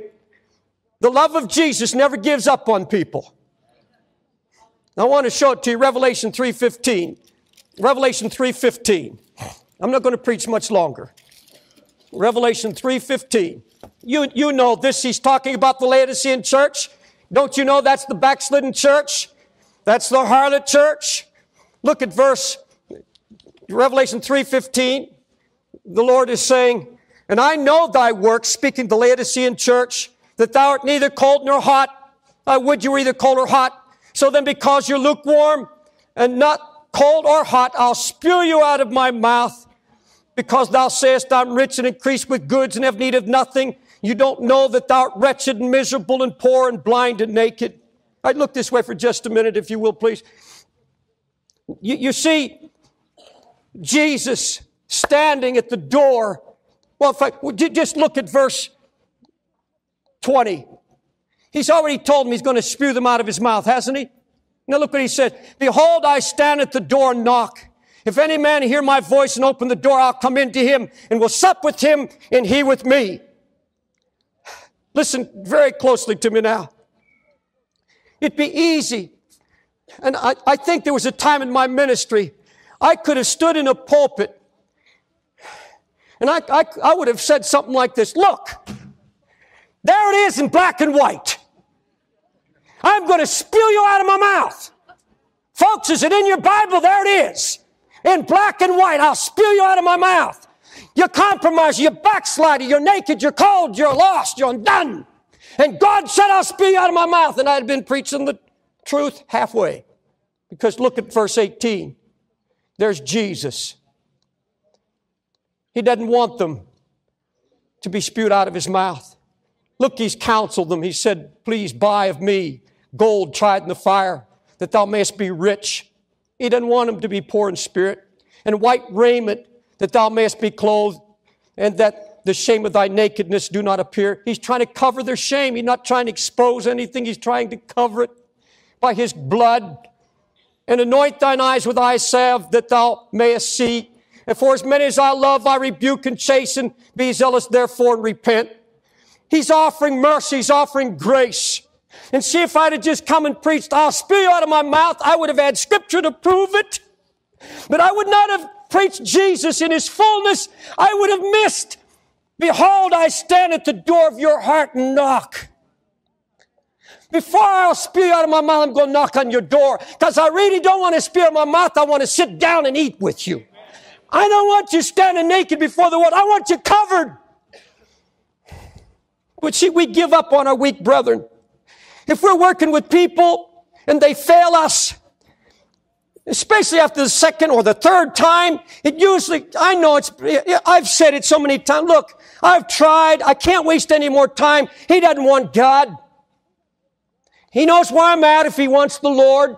the love of Jesus never gives up on people. I want to show it to you, Revelation 3:15. Revelation 3:15. I'm not going to preach much longer. Revelation 3:15. You know this. He's talking about the Laodicean church. Don't you know that's the backslidden church? That's the harlot church. Look at verse 15. Revelation 3:15, the Lord is saying, and I know thy works, speaking the Laodicean church, that thou art neither cold nor hot. I would you were either cold or hot. So then because you're lukewarm and not cold or hot, I'll spew you out of my mouth because thou sayest I'm rich and increased with goods and have need of nothing. You don't know that thou art wretched and miserable and poor and blind and naked. I'd look this way for just a minute, if you will, please. You see, Jesus standing at the door. Well, in fact, just look at verse 20. He's already told them He's going to spew them out of His mouth, hasn't He? Now look what he says. Behold, I stand at the door and knock. If any man hear my voice and open the door, I'll come into him and will sup with him and he with me. Listen very closely to me now. It'd be easy. And I think there was a time in my ministry I could have stood in a pulpit and I would have said something like this. Look, there it is in black and white. I'm going to spew you out of my mouth. Folks, is it in your Bible? There it is. In black and white, I'll spew you out of my mouth. You're compromised, you're backsliding, you're naked, you're cold, you're lost, you're undone. And God said, I'll spew you out of my mouth. And I had been preaching the truth halfway. Because look at verse 18. There's Jesus. He doesn't want them to be spewed out of his mouth. Look, he's counseled them. He said, please buy of me gold tried in the fire, that thou mayest be rich. He doesn't want them to be poor in spirit. And white raiment, that thou mayest be clothed, and that the shame of thy nakedness do not appear. He's trying to cover their shame. He's not trying to expose anything. He's trying to cover it by his blood. And anoint thine eyes with eye salve, that thou mayest see. And for as many as I love, I rebuke and chasten. Be zealous therefore and repent. He's offering mercy. He's offering grace. And see, if I'd have just come and preached, I'll spew you out of my mouth, I would have had scripture to prove it. But I would not have preached Jesus in his fullness. I would have missed. Behold, I stand at the door of your heart and knock. Before I'll spew you out of my mouth, I'm going to knock on your door. Because I really don't want to spew out of my mouth. I want to sit down and eat with you. I don't want you standing naked before the world. I want you covered. But see, we give up on our weak brethren. If we're working with people and they fail us, especially after the second or the third time, it usually, I know it's, I've said it so many times. Look, I've tried. I can't waste any more time. He doesn't want God. He knows where I'm at if he wants the Lord.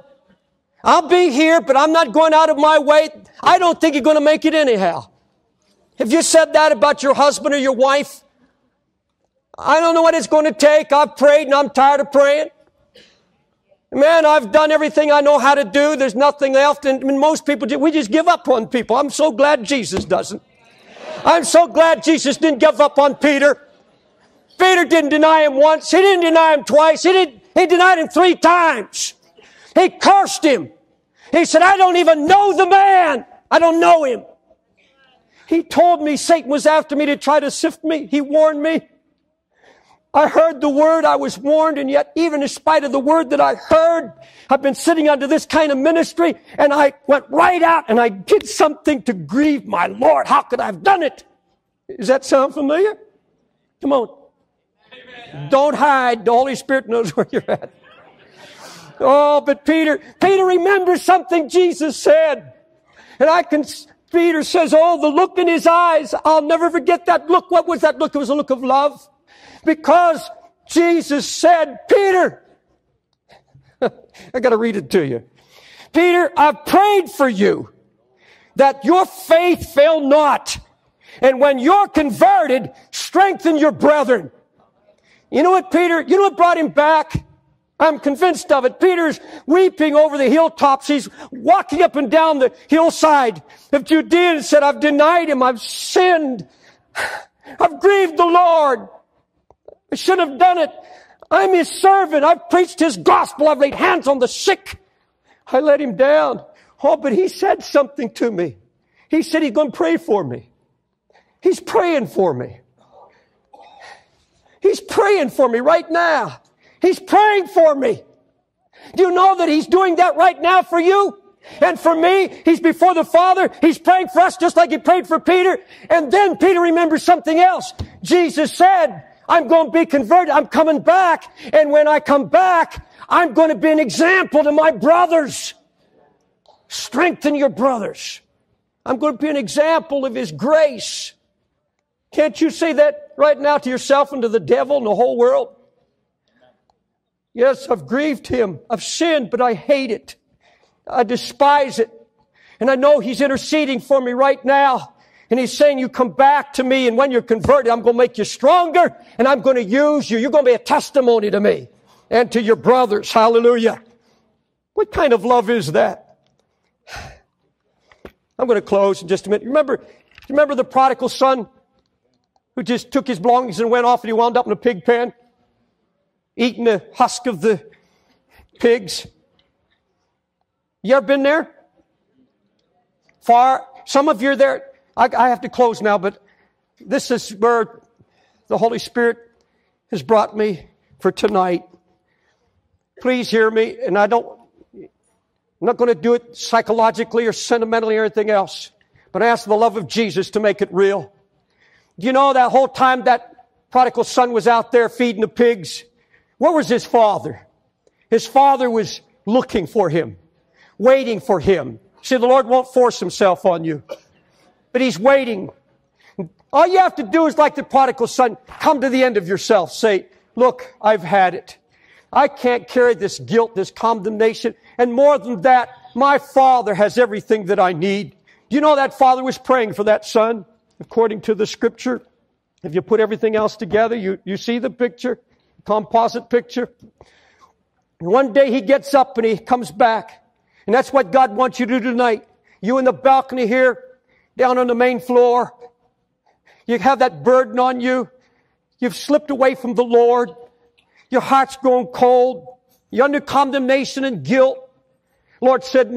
I'll be here, but I'm not going out of my way. I don't think you're going to make it anyhow. Have you said that about your husband or your wife? I don't know what it's going to take. I've prayed and I'm tired of praying. Man, I've done everything I know how to do. There's nothing left. And most people, we just give up on people. I'm so glad Jesus doesn't. I'm so glad Jesus didn't give up on Peter. Peter didn't deny him once. He didn't deny him twice. He denied him three times. He cursed him. He said, I don't even know the man. I don't know him. He told me Satan was after me to try to sift me. He warned me. I heard the word, I was warned, and yet even in spite of the word that I heard, I've been sitting under this kind of ministry, and I went right out and I did something to grieve my Lord. How could I have done it? Does that sound familiar? Come on. Amen. Don't hide. The Holy Spirit knows where you're at. Oh, but Peter remembers something Jesus said. And Peter says, oh, the look in his eyes, I'll never forget that look. What was that look? It was a look of love. Because Jesus said, Peter, I got to read it to you. Peter, I've prayed for you that your faith fail not. And when you're converted, strengthen your brethren. You know what, Peter? You know what brought him back? I'm convinced of it. Peter's weeping over the hilltops. He's walking up and down the hillside of Judea and said, I've denied him. I've sinned. I've grieved the Lord. I should have done it. I'm his servant. I've preached his gospel. I've laid hands on the sick. I let him down. Oh, but he said something to me. He said he's going to pray for me. He's praying for me. He's praying for me right now. He's praying for me. Do you know that he's doing that right now for you? And for me, he's before the Father. He's praying for us just like he prayed for Peter. And then Peter remembers something else. Jesus said, I'm going to be converted. I'm coming back. And when I come back, I'm going to be an example to my brothers. Strengthen your brothers. I'm going to be an example of his grace. Can't you say that right now to yourself and to the devil and the whole world? Yes, I've grieved him. I've sinned, but I hate it. I despise it. And I know he's interceding for me right now. And he's saying, you come back to me, and when you're converted, I'm going to make you stronger, and I'm going to use you. You're going to be a testimony to me and to your brothers. Hallelujah. What kind of love is that? I'm going to close in just a minute. Remember the prodigal son who just took his belongings and went off, and he wound up in a pig pen, eating the husk of the pigs? You ever been there? Some of you are there. I have to close now, but this is where the Holy Spirit has brought me for tonight. Please hear me, and I'm not going to do it psychologically or sentimentally or anything else, but I ask the love of Jesus to make it real. Do you know that whole time that prodigal son was out there feeding the pigs, where was his father? His father was looking for him, waiting for him. See, the Lord won't force himself on you, but he's waiting. All you have to do is, like the prodigal son, come to the end of yourself. Say, look, I've had it. I can't carry this guilt, this condemnation. And more than that, my Father has everything that I need. Do you know that father was praying for that son, according to the Scripture? If you put everything else together, you see the picture, composite picture. And one day he gets up and he comes back. And that's what God wants you to do tonight. You in the balcony here, down on the main floor. You have that burden on you. You've slipped away from the Lord. Your heart's grown cold. You're under condemnation and guilt. Lord said,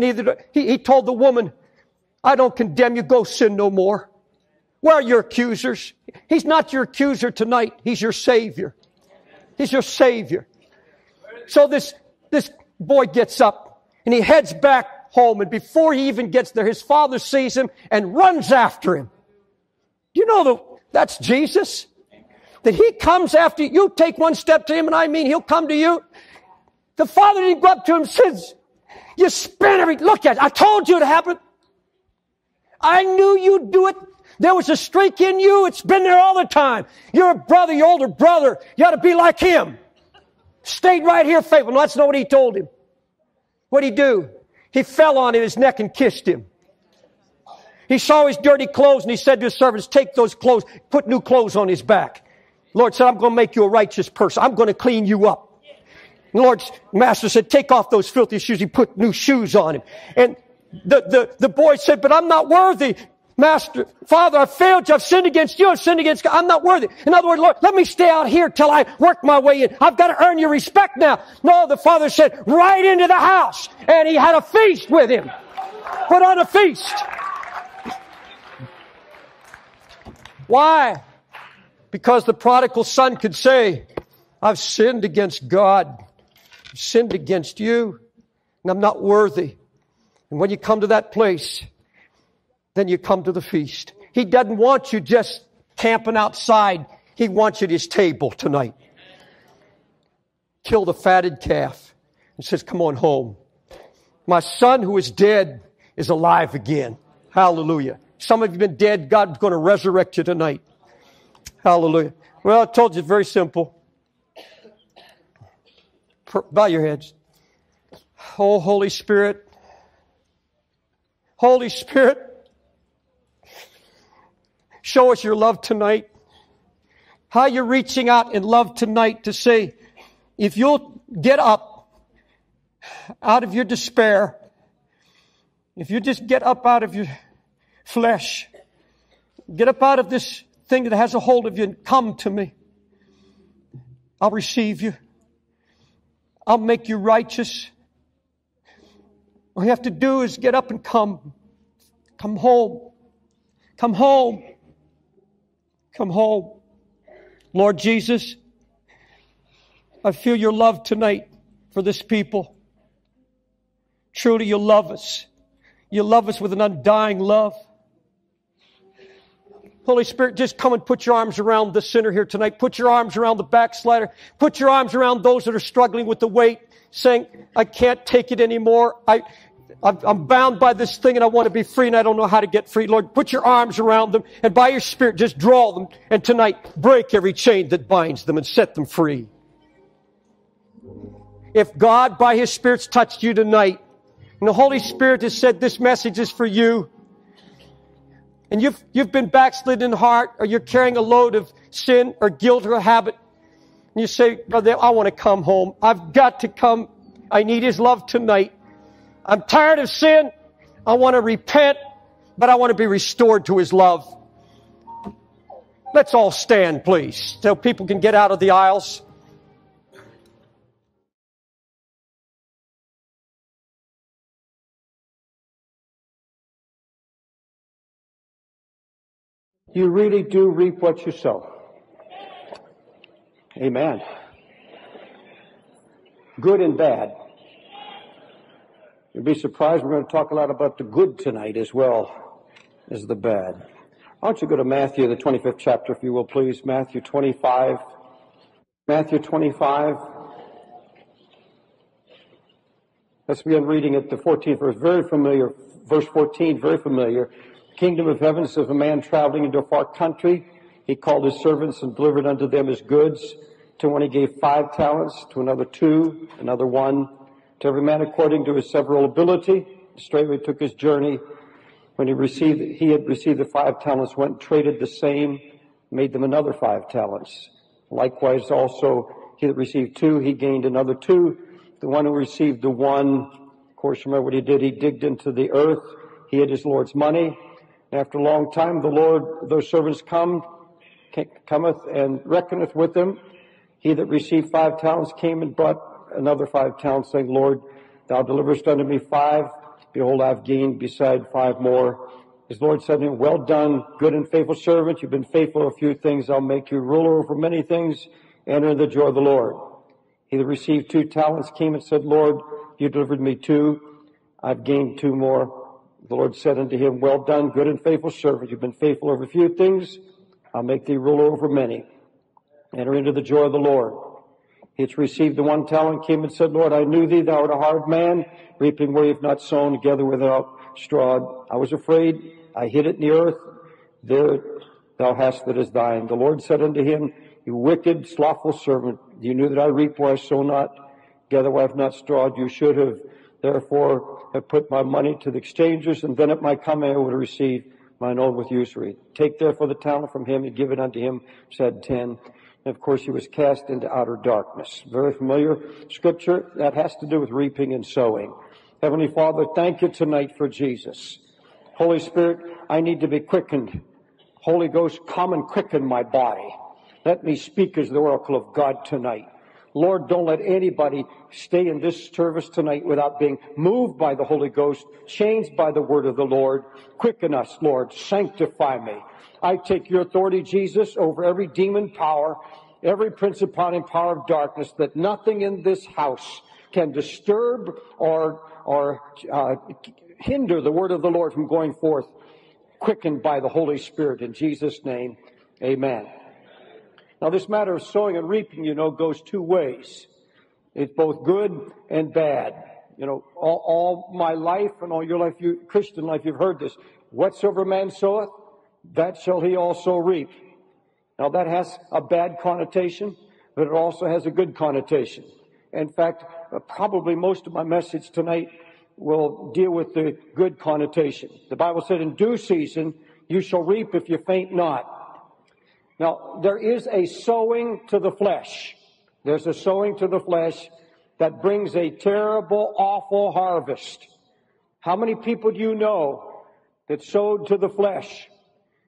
He told the woman, I don't condemn you. Go sin no more. Where are your accusers? He's not your accuser tonight. He's your Savior. He's your Savior. So this boy gets up. And he heads back home, and before he even gets there, his father sees him and runs after him. You know, that's Jesus. That he comes after you. You take one step to him, and I mean, he'll come to you. The father didn't go up to him and says, you spent everything. Look at it. I told you it happened. I knew you'd do it. There was a streak in you. It's been there all the time. You're a brother, your older brother. You ought to be like him. Stayed right here faithful. Let's know what he told him. What'd he do? He fell on his neck and kissed him. He saw his dirty clothes, and he said to his servants, take those clothes, put new clothes on his back. The Lord said, I'm going to make you a righteous person. I'm going to clean you up. The Lord's master said, take off those filthy shoes. He put new shoes on him. And the boy said, but I'm not worthy. Master, Father, I failed you. I've sinned against you. I've sinned against God. I'm not worthy. In other words, Lord, let me stay out here till I work my way in. I've got to earn your respect now. No, the father said, right into the house. And he had a feast with him. Put on a feast. Why? Because the prodigal son could say, I've sinned against God. I've sinned against you. And I'm not worthy. And when you come to that place, then you come to the feast. He doesn't want you just camping outside. He wants you at his table tonight. Kill the fatted calf and says, come on home. My son who is dead is alive again. Hallelujah. Some of you have been dead. God's going to resurrect you tonight. Hallelujah. Well, I told you it's very simple. Bow your heads. Oh, Holy Spirit. Holy Spirit. Show us your love tonight. How you're reaching out in love tonight to say, if you'll get up out of your despair, if you just get up out of your flesh, get up out of this thing that has a hold of you and come to me, I'll receive you. I'll make you righteous. All you have to do is get up and come. Come home. Come home. Come home. Lord Jesus, I feel your love tonight for this people. Truly, you love us. You love us with an undying love. Holy Spirit, just come and put your arms around the sinner here tonight. Put your arms around the backslider. Put your arms around those that are struggling with the weight, saying, I can't take it anymore. I'm bound by this thing and I want to be free and I don't know how to get free. Lord, put your arms around them and by your Spirit just draw them and tonight break every chain that binds them and set them free. If God by His Spirit's touched you tonight and the Holy Spirit has said this message is for you and you've been backslidden in heart or you're carrying a load of sin or guilt or a habit and you say, brother, I want to come home. I've got to come. I need His love tonight. I'm tired of sin. I want to repent, but I want to be restored to His love. Let's all stand, please, so people can get out of the aisles. You really do reap what you sow. Amen. Good and bad. You'll be surprised we're going to talk a lot about the good tonight as well as the bad. Why don't you go to Matthew, the 25th chapter, if you will, please. Matthew 25. Matthew 25. Let's begin reading at the 14th verse. Very familiar. Verse 14, very familiar. Kingdom of heaven is of a man traveling into a far country. He called his servants and delivered unto them his goods. To one he gave 5 talents, to another 2, another 1, to every man according to his several ability. Straightway took his journey. When he had received the 5 talents, went and traded the same, made them another 5 talents. Likewise also he that received 2, he gained another 2. The one who received the 1, of course, remember what he did. He digged into the earth. He had his Lord's money. After a long time, the Lord, those servants cometh and reckoneth with them. He that received 5 talents came and brought another 5 talents, saying, Lord, thou deliverest unto me 5. Behold, I've gained beside 5 more. His Lord said to him, well done, good and faithful servant. You've been faithful in a few things. I'll make you ruler over many things. Enter the joy of the Lord. He that received 2 talents came and said, Lord, you delivered me 2. I've gained 2 more. The Lord said unto him, well done, good and faithful servant. You've been faithful over a few things. I'll make thee ruler over many. Enter into the joy of the Lord. He that received the 1 talent came and said, Lord, I knew thee, thou art a hard man, reaping where you have not sown, together without straw. I was afraid. I hid it in the earth. There thou hast that is thine. The Lord said unto him, you wicked, slothful servant. You knew that I reap where I sow not, gather where I have not strawed. You should have therefore have put my money to the exchangers, and then at my coming I would have received mine own with usury. Take therefore the talent from him and give it unto him, said 10. And of course he was cast into outer darkness. Very familiar scripture. That has to do with reaping and sowing. Heavenly Father, thank you tonight for Jesus. Holy Spirit, I need to be quickened. Holy Ghost, come and quicken my body. Let me speak as the oracle of God tonight. Lord, don't let anybody stay in this service tonight without being moved by the Holy Ghost, changed by the word of the Lord. Quicken us, Lord. Sanctify me. I take your authority, Jesus, over every demon power, every principality and power of darkness, that nothing in this house can disturb or hinder the word of the Lord from going forth, quickened by the Holy Spirit. In Jesus' name, amen. Now, this matter of sowing and reaping, you know, goes 2 ways. It's both good and bad. You know, all my life and all your life, Christian life, you've heard this. Whatsoever man soweth, that shall he also reap. Now, that has a bad connotation, but it also has a good connotation. In fact, probably most of my message tonight will deal with the good connotation. The Bible said, in due season, you shall reap if you faint not. Now, there is a sowing to the flesh. There's a sowing to the flesh that brings a terrible, awful harvest. How many people do you know that sowed to the flesh?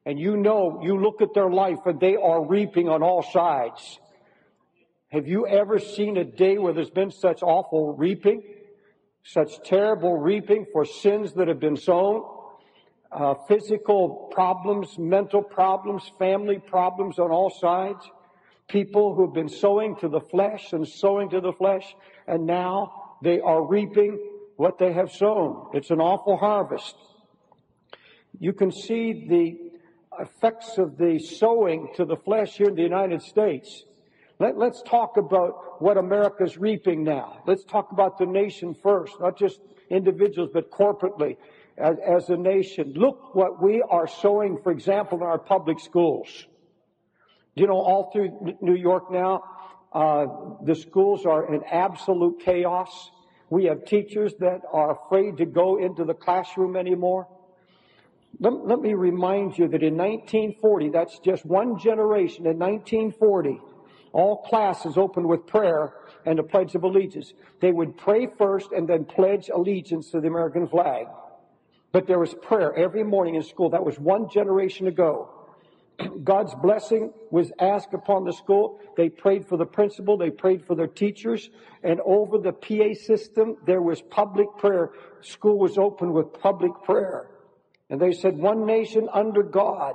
And you know, you look at their life and they are reaping on all sides. Have you ever seen a day where there's been such awful reaping? Such terrible reaping for sins that have been sown? Physical problems, mental problems, family problems on all sides. People who have been sowing to the flesh and sowing to the flesh, and now they are reaping what they have sown. It's an awful harvest. You can see the effects of the sowing to the flesh here in the United States. Let's talk about what America's reaping now. Let's talk about the nation first, not just individuals, but corporately. As a nation, look what we are sowing, for example, in our public schools. You know, all through New York now, the schools are in absolute chaos. We have teachers that are afraid to go into the classroom anymore. Let me remind you that in 1940, that's just one generation, in 1940, All classes opened with prayer and the Pledge of Allegiance. They would pray first and then pledge allegiance to the American flag. But there was prayer every morning in school. That was one generation ago. God's blessing was asked upon the school. They prayed for the principal. They prayed for their teachers. And over the PA system, there was public prayer. School was open with public prayer. And they said, one nation under God.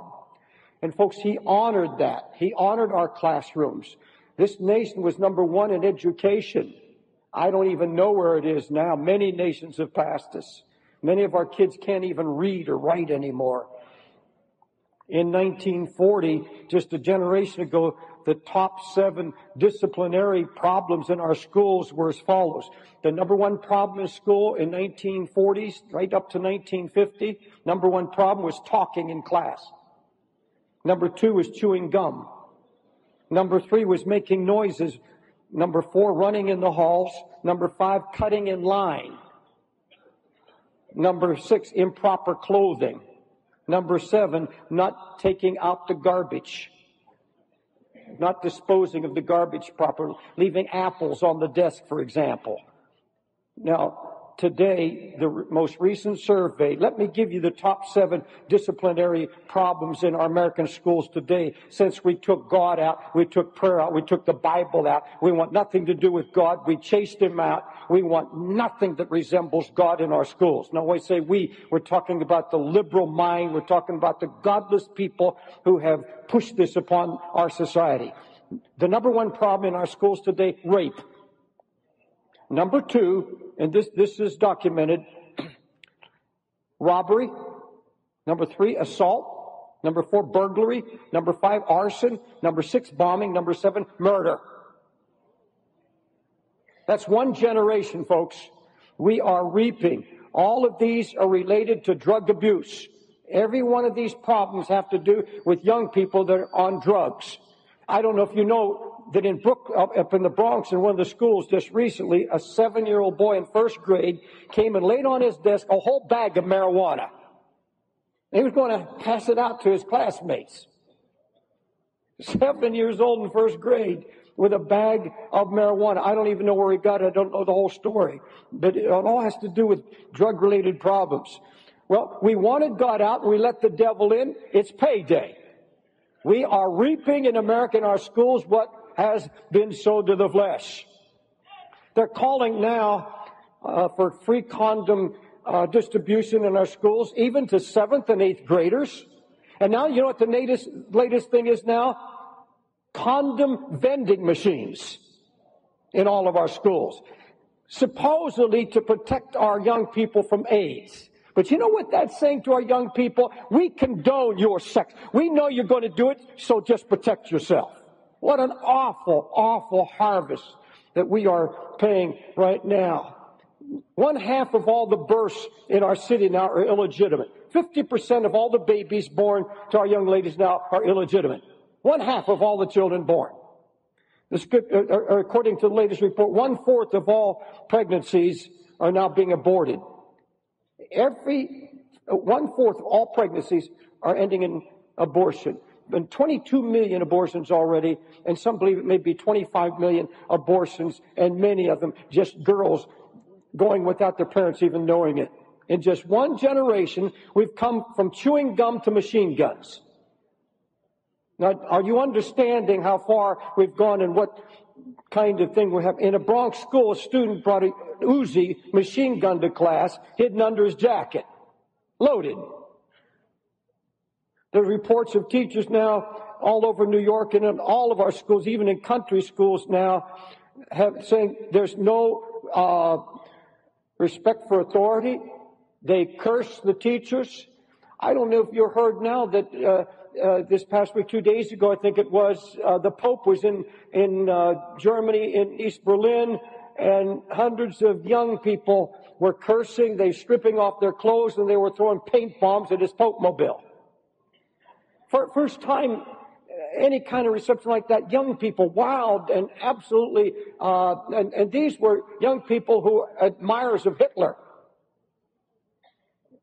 And folks, he honored that. He honored our classrooms. This nation was number one in education. I don't even know where it is now. Many nations have passed us. Many of our kids can't even read or write anymore. In 1940, just a generation ago, the top 7 disciplinary problems in our schools were as follows. The number one problem in school in 1940s, right up to 1950, number one problem was talking in class. Number 2 was chewing gum. Number 3 was making noises. Number 4, running in the halls. Number 5, cutting in line. Number 6, improper clothing. Number 7, not taking out the garbage, not disposing of the garbage properly, leaving apples on the desk, for example. Now, today, the most recent survey, let me give you the top 7 disciplinary problems in our American schools today. Since we took God out, we took prayer out, we took the Bible out, we want nothing to do with God, we chased him out, we want nothing that resembles God in our schools. Now, I say we're talking about the liberal mind. We're talking about the godless people who have pushed this upon our society. The number one problem in our schools today, rape. Number 2, and this is documented, robbery. Number 3, assault. Number 4, burglary. Number 5, arson. Number 6, bombing. Number 7, murder. That's one generation, folks. We are reaping. All of these are related to drug abuse. Every one of these problems have to do with young people that are on drugs. I don't know if you know that in up in the Bronx, in one of the schools just recently, a 7-year-old boy in first grade came and laid on his desk a whole bag of marijuana. He was going to pass it out to his classmates. 7 years old in first grade, with a bag of marijuana. I don't even know where he got it. I don't know the whole story. But it all has to do with drug-related problems. Well, we wanted God out, and we let the devil in. It's payday. We are reaping in America, in our schools, what has been sowed to the flesh. They're calling now for free condom distribution in our schools, even to 7th and 8th graders. And now, you know what the latest thing is now? Condom vending machines in all of our schools, supposedly to protect our young people from AIDS. But you know what that's saying to our young people? We condone your sex. We know you're going to do it, so just protect yourself. What an awful, awful harvest that we are paying right now. 1/2 of all the births in our city now are illegitimate. 50% of all the babies born to our young ladies now are illegitimate. 1/2 of all the children born. According to the latest report, 1/4 of all pregnancies are now being aborted. 1/4 of all pregnancies are ending in abortion. And 22 million abortions already, and some believe it may be 25 million abortions, and many of them just girls going without their parents even knowing it. In just one generation, we've come from chewing gum to machine guns. Now, are you understanding how far we've gone and what kind of thing we have? In a Bronx school, a student brought an Uzi machine gun to class, hidden under his jacket, loaded. There's reports of teachers now all over New York and in all of our schools, even in country schools now, saying there's no respect for authority. They curse the teachers. I don't know if you heard now that... this past week, 2 days ago, I think it was, the Pope was in Germany, in East Berlin, and hundreds of young people were cursing. They were stripping off their clothes, and they were throwing paint bombs at his Pope mobile. For first time, any kind of reception like that, young people, wild and absolutely, and these were young people who were admirers of Hitler.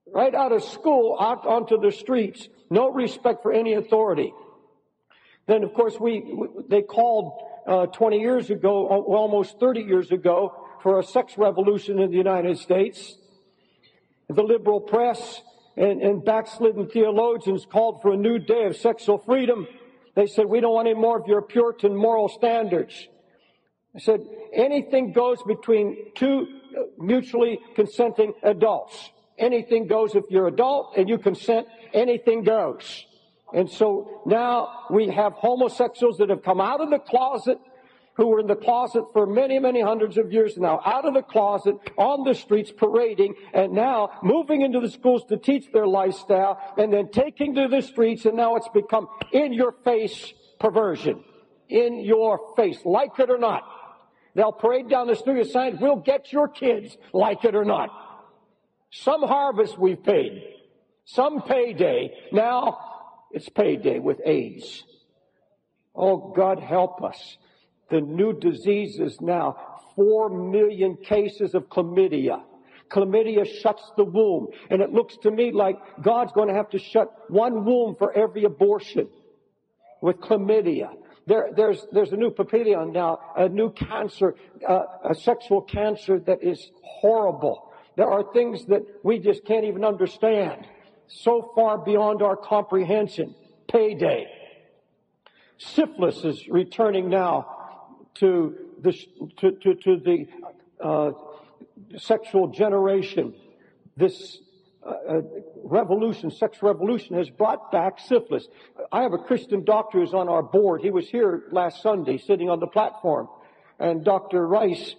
Right out of school, out onto the streets. No respect for any authority. Then, of course, they called 20 years ago, almost 30 years ago, for a sex revolution in the United States. The liberal press and backslidden theologians called for a new day of sexual freedom. They said, we don't want any more of your Puritan moral standards. I said, anything goes between two mutually consenting adults. Anything goes. If you're adult and you consent, anything goes. And so now we have homosexuals that have come out of the closet, who were in the closet for many, many hundreds of years now, out of the closet, on the streets, parading, and now moving into the schools to teach their lifestyle, and then taking to the streets, and now it's become in-your-face perversion. In your face, like it or not. They'll parade down the street with signs, we'll get your kids, like it or not. Some harvest we've paid, some payday. Now it's payday with AIDS. Oh, God help us. The new diseases now, 4 million cases of chlamydia. Chlamydia shuts the womb. And it looks to me like God's going to have to shut one womb for every abortion with chlamydia. There's a new papillon now, a new cancer, a sexual cancer that is horrible. There are things that we just can't even understand. So far beyond our comprehension. Payday. Syphilis is returning now to the sexual generation. This revolution, sex revolution, has brought back syphilis. I have a Christian doctor who's on our board. He was here last Sunday, sitting on the platform. And Dr. Rice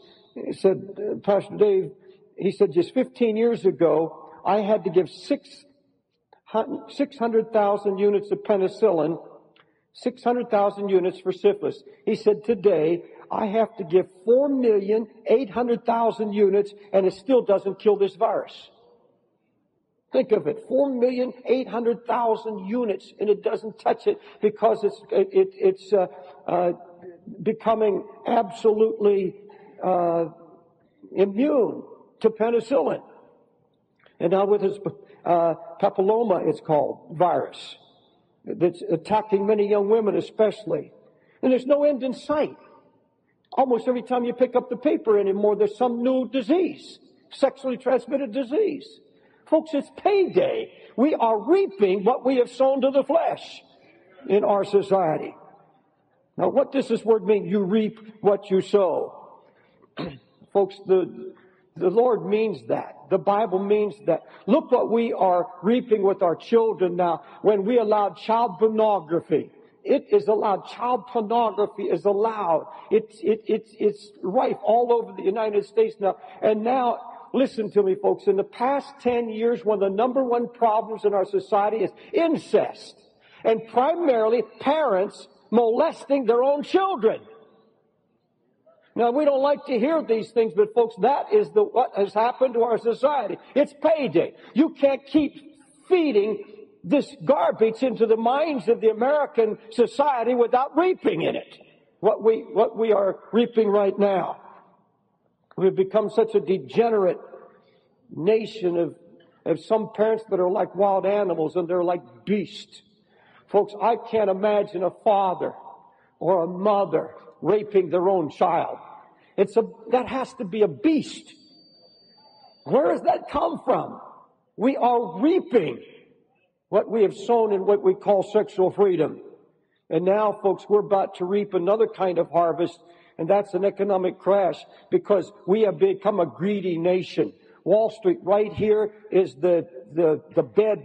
said, Pastor Dave, he said, just 15 years ago, I had to give 600,000 units of penicillin, 600,000 units for syphilis. He said, today, I have to give 4,800,000 units, and it still doesn't kill this virus. Think of it, 4,800,000 units, and it doesn't touch it because it's becoming absolutely immune to penicillin. And now with this papilloma, it's called, virus, that's attacking many young women especially. And there's no end in sight. Almost every time you pick up the paper anymore, there's some new disease, sexually transmitted disease. Folks, it's payday. We are reaping what we have sown to the flesh in our society. Now, what does this word mean? You reap what you sow. Folks, the Lord means that. The Bible means that. Look what we are reaping with our children now when we allow child pornography. It is allowed. Child pornography is allowed. It's rife all over the United States now. And now, listen to me, folks. In the past 10 years, one of the number one problems in our society is incest. And primarily, parents molesting their own children. Now, we don't like to hear these things, but folks, that is what has happened to our society. It's payday. You can't keep feeding this garbage into the minds of the American society without reaping in it. What we are reaping right now. We've become such a degenerate nation of some parents that are like wild animals and they're like beasts. Folks, I can't imagine a father or a mother raping their own child. That has to be a beast. Where does that come from? We are reaping what we have sown in what we call sexual freedom. And now, folks, we're about to reap another kind of harvest, and that's an economic crash because we have become a greedy nation. Wall Street right here is the bed,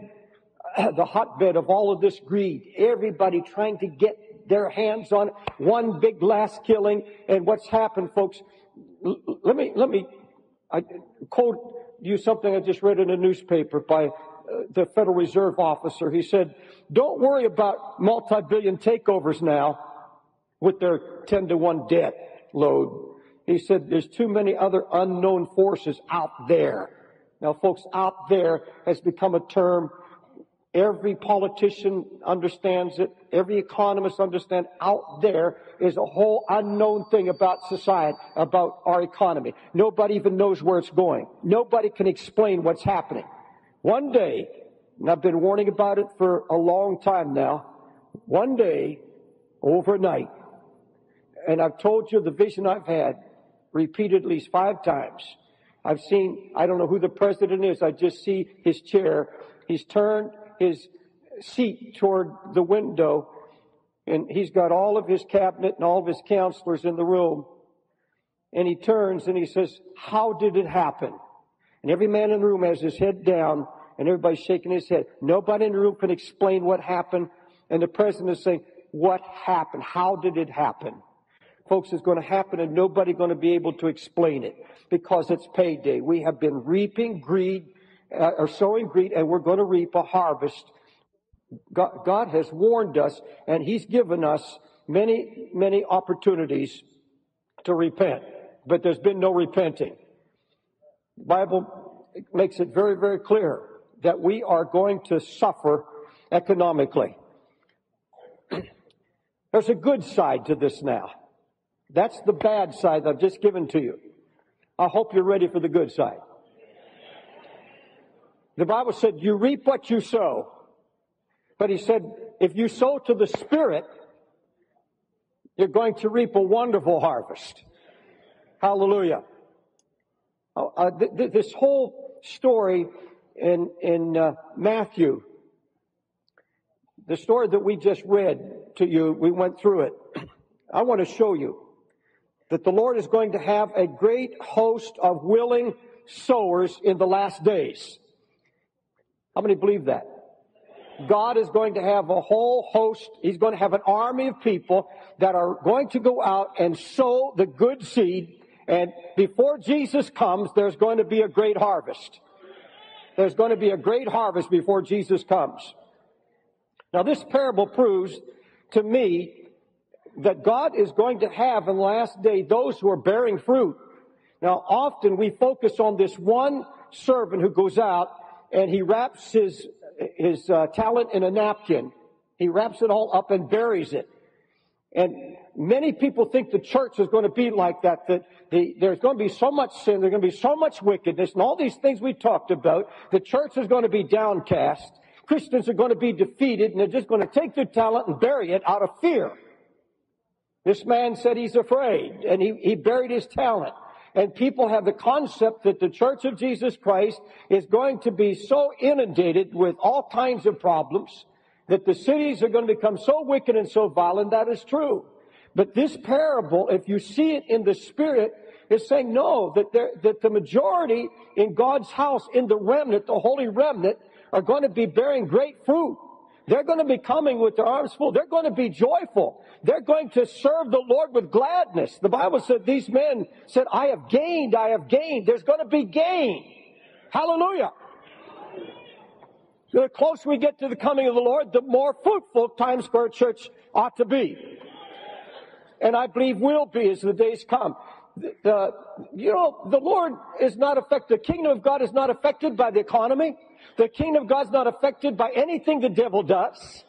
the hotbed of all of this greed. Everybody trying to get their hands on one big last killing. And what's happened, folks, let me quote you something I just read in a newspaper by the Federal Reserve officer. He said, don't worry about multi-billion takeovers now with their 10-to-1 debt load. He said, there's too many other unknown forces out there. Now, folks, out there has become a term. Every politician understands it. Every economist understands out there is a whole unknown thing about society, about our economy. Nobody even knows where it's going. Nobody can explain what's happening. One day, and I've been warning about it for a long time now, one day, overnight, And I've told you the vision I've had repeated at least 5 times. I've seen, I don't know who the president is. I just see his chair. He's turned his seat toward the window, and he's got all of his cabinet and all of his counselors in the room. And he turns and he says, "How did it happen?" And every man in the room has his head down, and everybody's shaking his head. Nobody in the room can explain what happened. And the president is saying, "What happened? How did it happen?" Folks, it's going to happen, and nobody's going to be able to explain it, because it's payday. We have been reaping greed, or sowing greed, and we're going to reap a harvest. God has warned us, and He's given us many, many opportunities to repent, but there's been no repenting. The Bible makes it very, very clear that we are going to suffer economically. There's a good side to this now. That's the bad side that I've just given to you. I hope you're ready for the good side. The Bible said, you reap what you sow. But He said, if you sow to the Spirit, you're going to reap a wonderful harvest. Hallelujah. This whole story in Matthew, the story that we just read to you, we went through it. I want to show you that the Lord is going to have a great host of willing sowers in the last days. How many believe that? God is going to have a whole host. He's going to have an army of people that are going to go out and sow the good seed. And before Jesus comes, there's going to be a great harvest. There's going to be a great harvest before Jesus comes. Now, this parable proves to me that God is going to have in the last day those who are bearing fruit. Now, often we focus on this one servant who goes out and he wraps his talent in a napkin. He wraps it all up and buries it. And many people think the church is going to be like that, there's going to be so much sin, there's going to be so much wickedness, and all these things we talked about. The church is going to be downcast. Christians are going to be defeated, and they're just going to take their talent and bury it out of fear. This man said he's afraid, and he buried his talent. And people have the concept that the Church of Jesus Christ is going to be so inundated with all kinds of problems that the cities are going to become so wicked and so violent. That is true. But this parable, if you see it in the Spirit, is saying, no, that the majority in God's house, in the remnant, the holy remnant, are going to be bearing great fruit. They're going to be coming with their arms full. They're going to be joyful. They're going to serve the Lord with gladness. The Bible said these men said, I have gained, I have gained. There's going to be gain. Hallelujah. The closer we get to the coming of the Lord, the more fruitful Times Square Church ought to be. And I believe will be as the days come. The Lord is not affected. The kingdom of God is not affected by the economy. The kingdom of God's not affected by anything the devil does.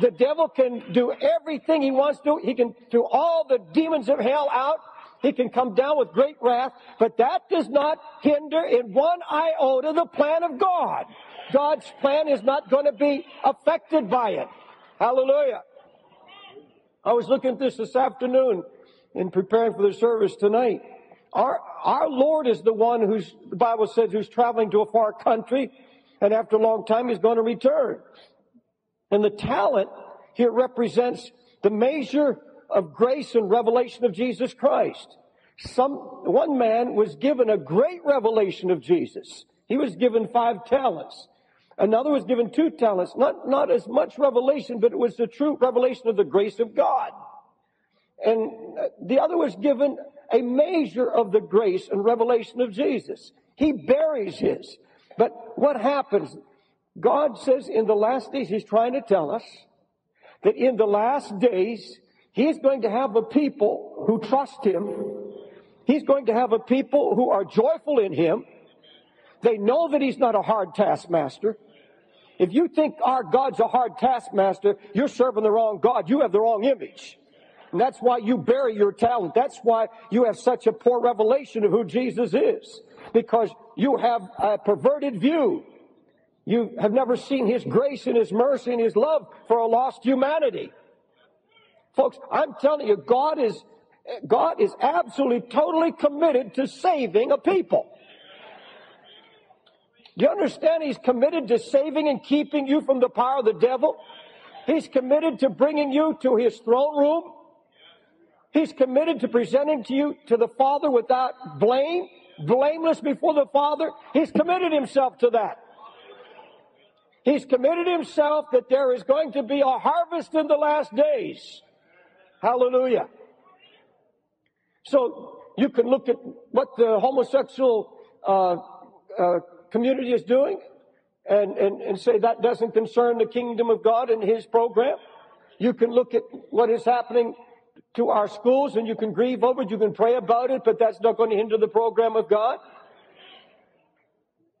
The devil can do everything he wants to. He can throw all the demons of hell out. He can come down with great wrath. But that does not hinder in one iota the plan of God. God's plan is not going to be affected by it. Hallelujah. I was looking at this afternoon in preparing for the service tonight. Our Lord is the one who's, the Bible says, who's traveling to a far country. And after a long time, He's going to return. And the talent here represents the measure of grace and revelation of Jesus Christ. One man was given a great revelation of Jesus. He was given 5 talents. Another was given 2 talents. Not as much revelation, but it was the true revelation of the grace of God. And the other was given a measure of the grace and revelation of Jesus. He buries his. But what happens? God says in the last days, He's trying to tell us that in the last days, He's going to have a people who trust Him. He's going to have a people who are joyful in Him. They know that He's not a hard taskmaster. If you think our God's a hard taskmaster, you're serving the wrong God. You have the wrong image. And that's why you bury your talent. That's why you have such a poor revelation of who Jesus is. Because you have a perverted view. You have never seen His grace and His mercy and His love for a lost humanity. Folks, I'm telling you, God is God is absolutely, totally committed to saving a people. Do you understand he's committed to saving and keeping you from the power of the devil? He's committed to bringing you to his throne room. He's committed to presenting to you to the Father without blame, blameless before the Father. He's committed himself to that. He's committed himself that there is going to be a harvest in the last days. Hallelujah. So you can look at what the homosexual community is doing and say that doesn't concern the kingdom of God and his program. You can look at what is happening to our schools and you can grieve over it, you can pray about it, but that's not going to hinder the program of God.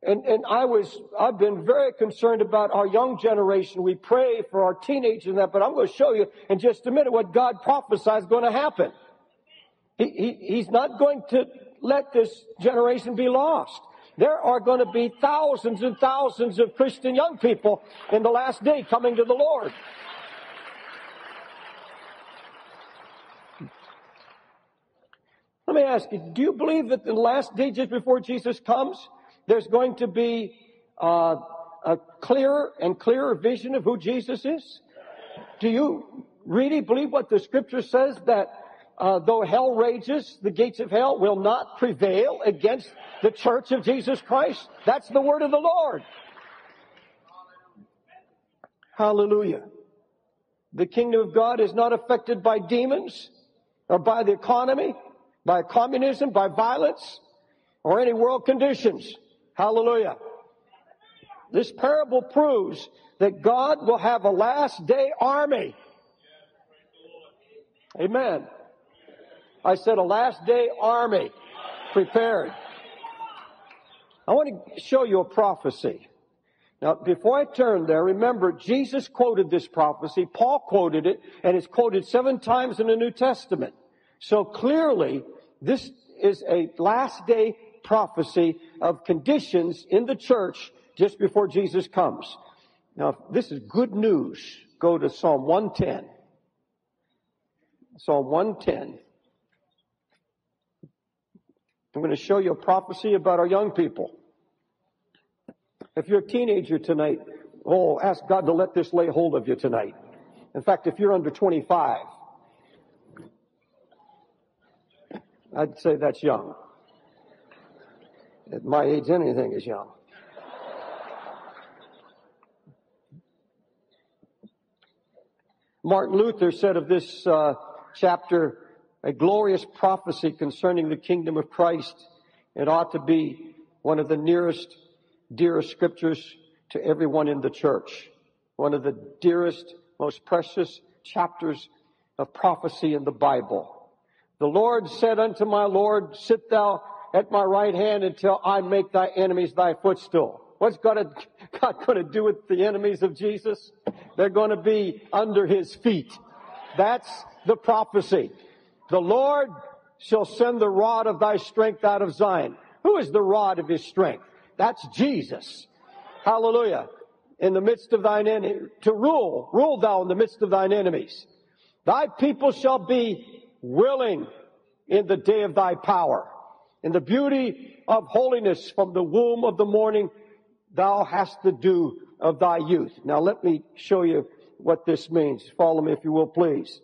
I've been very concerned about our young generation. We pray for our teenagers and that, but I'm going to show you in just a minute what God prophesies is going to happen. He's not going to let this generation be lost. There are going to be thousands and thousands of Christian young people in the last day coming to the Lord. Let me ask you, do you believe that in the last day just before Jesus comes, there's going to be a clearer and clearer vision of who Jesus is? Do you really believe what the Scripture says, that though hell rages, the gates of hell will not prevail against the church of Jesus Christ? That's the word of the Lord. Hallelujah. The kingdom of God is not affected by demons or by the economy, by communism, by violence, or any world conditions. Hallelujah. This parable proves that God will have a last day army. Amen. I said a last day army prepared. I want to show you a prophecy. Now, before I turn there, remember, Jesus quoted this prophecy. Paul quoted it, and it's quoted 7 times in the New Testament. So clearly, this is a last day prophecy of conditions in the church just before Jesus comes. Now, this is good news. Go to Psalm 110. Psalm 110. I'm going to show you a prophecy about our young people. If you're a teenager tonight, ask God to let this lay hold of you tonight. In fact, if you're under 25, I'd say that's young. At my age, anything is young. Martin Luther said of this chapter, a glorious prophecy concerning the kingdom of Christ. It ought to be one of the nearest, dearest scriptures to everyone in the church. One of the dearest, most precious chapters of prophecy in the Bible. The Lord said unto my Lord, sit thou at my right hand until I make thy enemies thy footstool. What's God going to do with the enemies of Jesus? They're going to be under his feet. That's the prophecy. The Lord shall send the rod of thy strength out of Zion. Who is the rod of his strength? That's Jesus. Hallelujah. In the midst of thine enemies, to rule thou in the midst of thine enemies. Thy people shall be willing in the day of thy power. In the beauty of holiness from the womb of the morning, thou hast the dew of thy youth. Now let me show you what this means. Follow me if you will, please.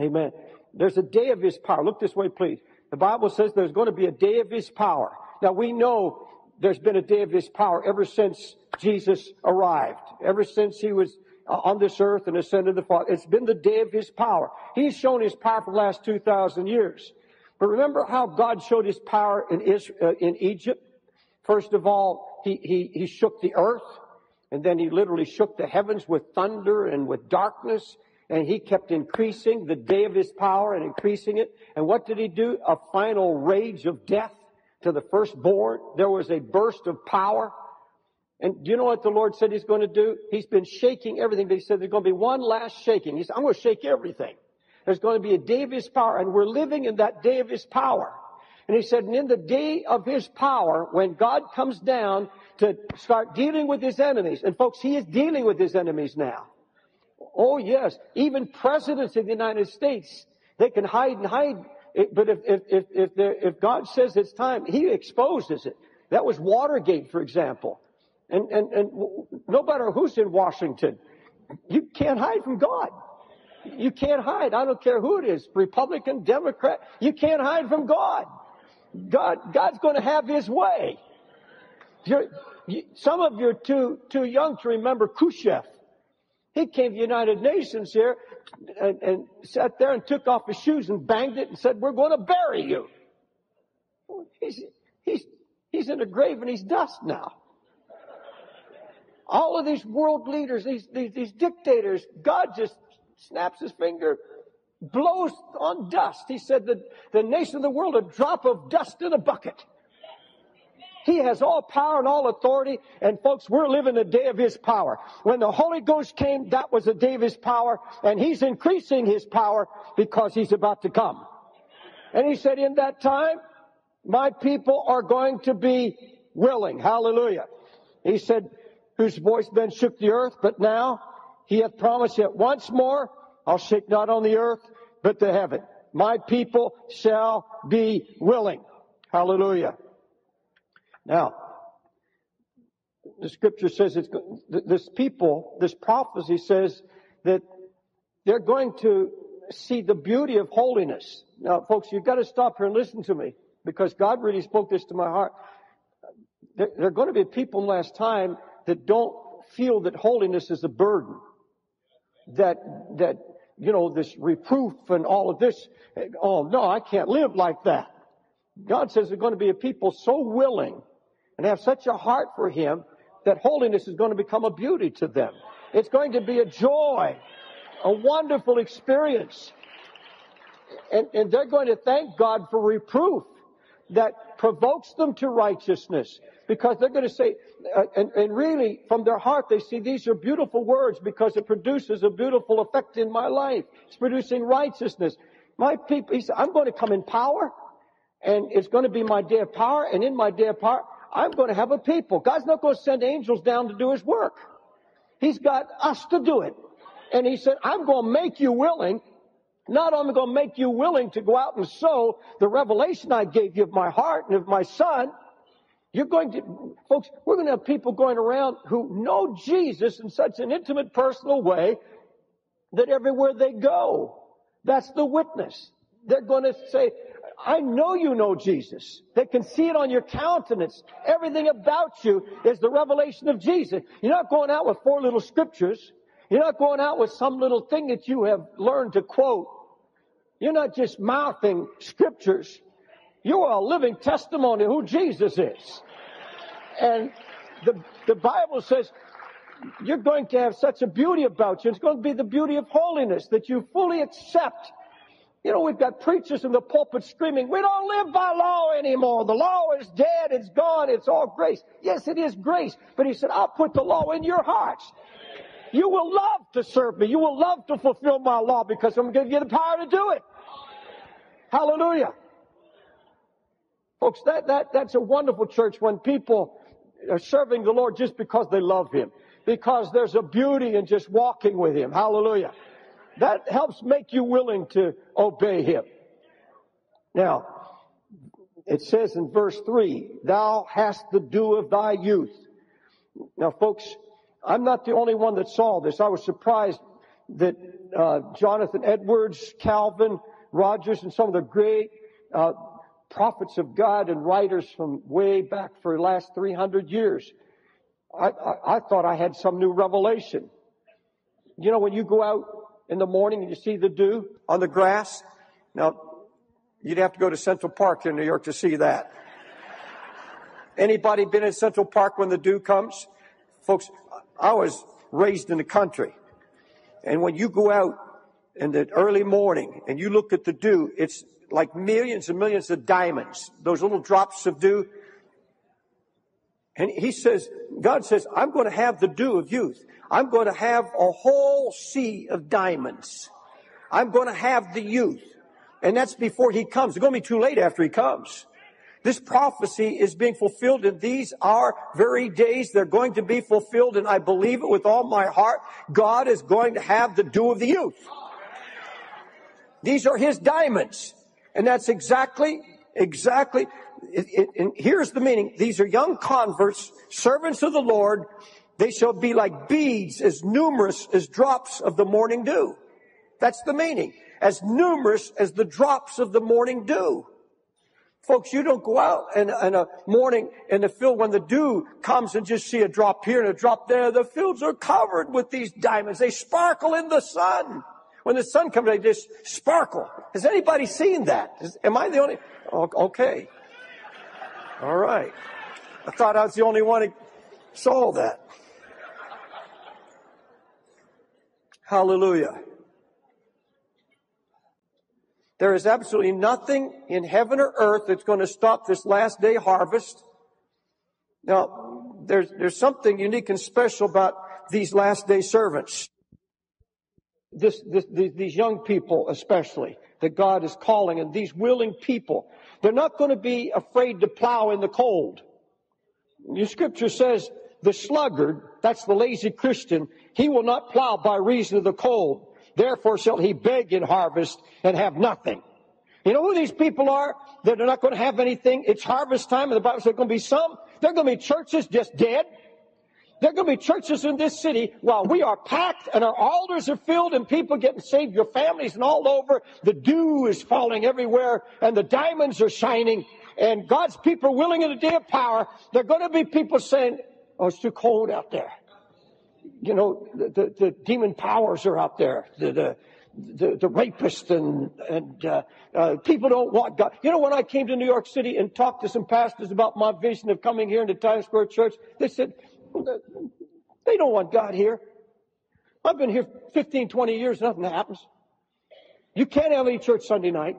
Amen. There's a day of his power. Look this way, please. The Bible says there's going to be a day of his power. Now, we know there's been a day of his power ever since Jesus arrived, ever since he was on this earth and ascended the Father. It's been the day of his power. He's shown his power for the last 2,000 years. But remember how God showed his power in Egypt? First of all, he shook the earth, and then he literally shook the heavens with thunder and with darkness. And he kept increasing the day of his power and increasing it. And what did he do? A final rage of death to the firstborn. There was a burst of power. And do you know what the Lord said he's going to do? He's been shaking everything, but he said there's going to be one last shaking. He said, I'm going to shake everything. There's going to be a day of his power, and we're living in that day of his power. And he said, and in the day of his power, when God comes down to start dealing with his enemies, and folks, he is dealing with his enemies now. Oh, yes, even presidents of the United States They can hide and hide. But if God says it's time, He exposes it. That was Watergate, for example. And no matter who's in Washington, you can't hide from God. You can't hide. I don't care who it is, Republican, Democrat. You can't hide from God. God's going to have His way. Some of you are too young to remember Khrushchev. He came to the United Nations here and sat there and took off his shoes and banged it and said, "We're going to bury you." He's in a grave and he's dust now. All of these world leaders, these dictators, God just snaps His finger, blows on dust. He said that the nation of the world, a drop of dust in a bucket. He has all power and all authority. And folks, we're living the day of His power. When the Holy Ghost came, that was the day of His power. And He's increasing His power because He's about to come. And He said, in that time, my people are going to be willing. Hallelujah. He said, whose voice then shook the earth, but now He hath promised that once more I'll shake not on the earth, but the heaven. My people shall be willing. Hallelujah. Now, the Scripture says this people, this prophecy says that they're going to see the beauty of holiness. Now, folks, you've got to stop here and listen to me, because God really spoke this to my heart. There are going to be people in the last time that don't feel that holiness is a burden. That you know, this reproof and all of this. Oh, no, I can't live like that. God says there's going to be a people so willing and have such a heart for Him that holiness is going to become a beauty to them. It's going to be a joy, a wonderful experience. And they're going to thank God for reproof that provokes them to righteousness, because they're going to say, and really from their heart they see these are beautiful words, because it produces a beautiful effect in my life. It's producing righteousness. My people, He said, I'm going to come in power, and it's going to be my day of power, and in my day of power, I'm going to have a people. God's not going to send angels down to do His work. He's got us to do it. And He said, I'm going to make you willing. Not only going to make you willing to go out and sow the revelation I gave you of my heart and of my Son, you're going to, folks, we're going to have people going around who know Jesus in such an intimate, personal way that everywhere they go, that's the witness. They're going to say, I know you know Jesus. They can see it on your countenance. Everything about you is the revelation of Jesus. You're not going out with four little scriptures. You're not going out with some little thing that you have learned to quote. You're not just mouthing scriptures. You are a living testimony of who Jesus is. And the Bible says you're going to have such a beauty about you. It's going to be the beauty of holiness that you fully accept. You know, we've got preachers in the pulpit screaming, we don't live by law anymore. The law is dead. It's gone. It's all grace. Yes, it is grace. But He said, I'll put the law in your hearts. You will love to serve me. You will love to fulfill my law, because I'm going to give you the power to do it. Hallelujah. Folks, that's a wonderful church when people are serving the Lord just because they love Him, because there's a beauty in just walking with Him. Hallelujah. That helps make you willing to obey Him. Now, it says in verse 3, thou hast the dew of thy youth. Now, folks, I'm not the only one that saw this. I was surprised that Jonathan Edwards, Calvin, Rogers, and some of the great prophets of God and writers from way back for the last 300 years, I thought I had some new revelation. You know, when you go out in the morning and you see the dew on the grass, now, you'd have to go to Central Park in New York to see that. Anybody been in Central Park when the dew comes? Folks, I was raised in the country, and when you go out in the early morning and you look at the dew, it's like millions and millions of diamonds, those little drops of dew. And He says, God says, I'm going to have the dew of youth. I'm going to have a whole sea of diamonds. I'm going to have the youth. And that's before He comes. It's going to be too late after He comes. This prophecy is being fulfilled, and these are very days. They're going to be fulfilled, and I believe it with all my heart. God is going to have the dew of the youth. These are his diamonds. And that's exactly. And here's the meaning. These are young converts, servants of the Lord. They shall be like beads as numerous as drops of the morning dew. That's the meaning. As numerous as the drops of the morning dew. Folks, you don't go out in a morning in the field when the dew comes and just see a drop here and a drop there. The fields are covered with these diamonds. They sparkle in the sun. When the sun comes, they just sparkle. Has anybody seen that? Am I the only? Okay. All right. I thought I was the only one who saw that. Hallelujah. There is absolutely nothing in heaven or earth that's going to stop this last day harvest. Now, there's something unique and special about these last day servants. These young people especially that God is calling, and these willing people. They're not going to be afraid to plow in the cold. The scripture says the sluggard, that's the lazy Christian, he will not plow by reason of the cold. Therefore shall he beg in harvest and have nothing. You know who these people are? They're not going to have anything. It's harvest time, and the Bible says there's going to be some. There are going to be churches just dead. There are going to be churches in this city while we are packed and our altars are filled and people getting saved, your families and all over. The dew is falling everywhere and the diamonds are shining. And God's people are willing in the day of power. There are going to be people saying, oh, it's too cold out there. You know, the demon powers are out there, the rapists and people don't want God. You know, when I came to New York City and talked to some pastors about my vision of coming here into Times Square Church, they said, they don't want God here. I've been here 15, 20 years, nothing happens. You can't have any church Sunday night.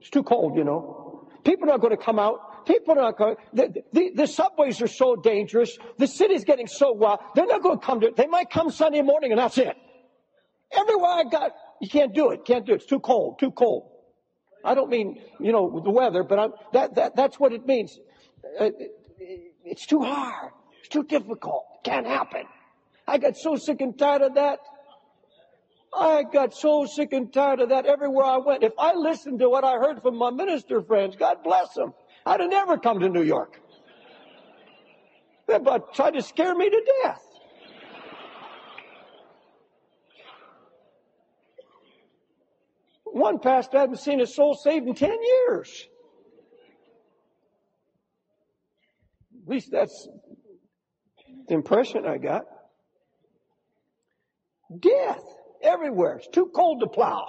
It's too cold, you know. People are not going to come out. People are not going. The subways are so dangerous. The city's getting so wild. They're not going to come to it. They might come Sunday morning, and that's it. Everywhere I got, you can't do it. Can't do it. It's too cold. Too cold. I don't mean, you know, the weather, but that's what it means. It's too hard. It's too difficult. It can't happen. I got so sick and tired of that. I got so sick and tired of that everywhere I went. If I listened to what I heard from my minister friends, God bless them, I'd have never come to New York. They about tried to scare me to death. One pastor hadn't seen a soul saved in 10 years. At least that's the impression I got. Death everywhere. It's too cold to plow.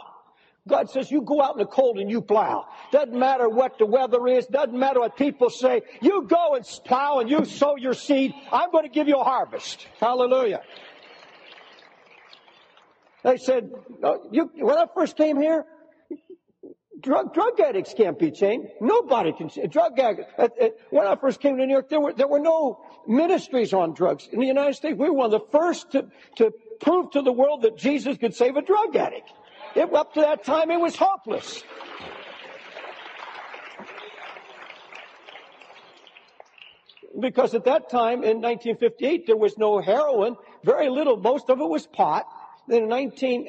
God says, you go out in the cold and you plow. Doesn't matter what the weather is. Doesn't matter what people say. You go and plow and you sow your seed. I'm going to give you a harvest. Hallelujah. They said, when I first came here, drug addicts can't be chained. Nobody can. Drug addicts. When I first came to New York, there were no ministries on drugs. In the United States, we were one of the first to prove to the world that Jesus could save a drug addict. Up to that time, it was hopeless. Because at that time, in 1958, there was no heroin, very little. Most of it was pot. Then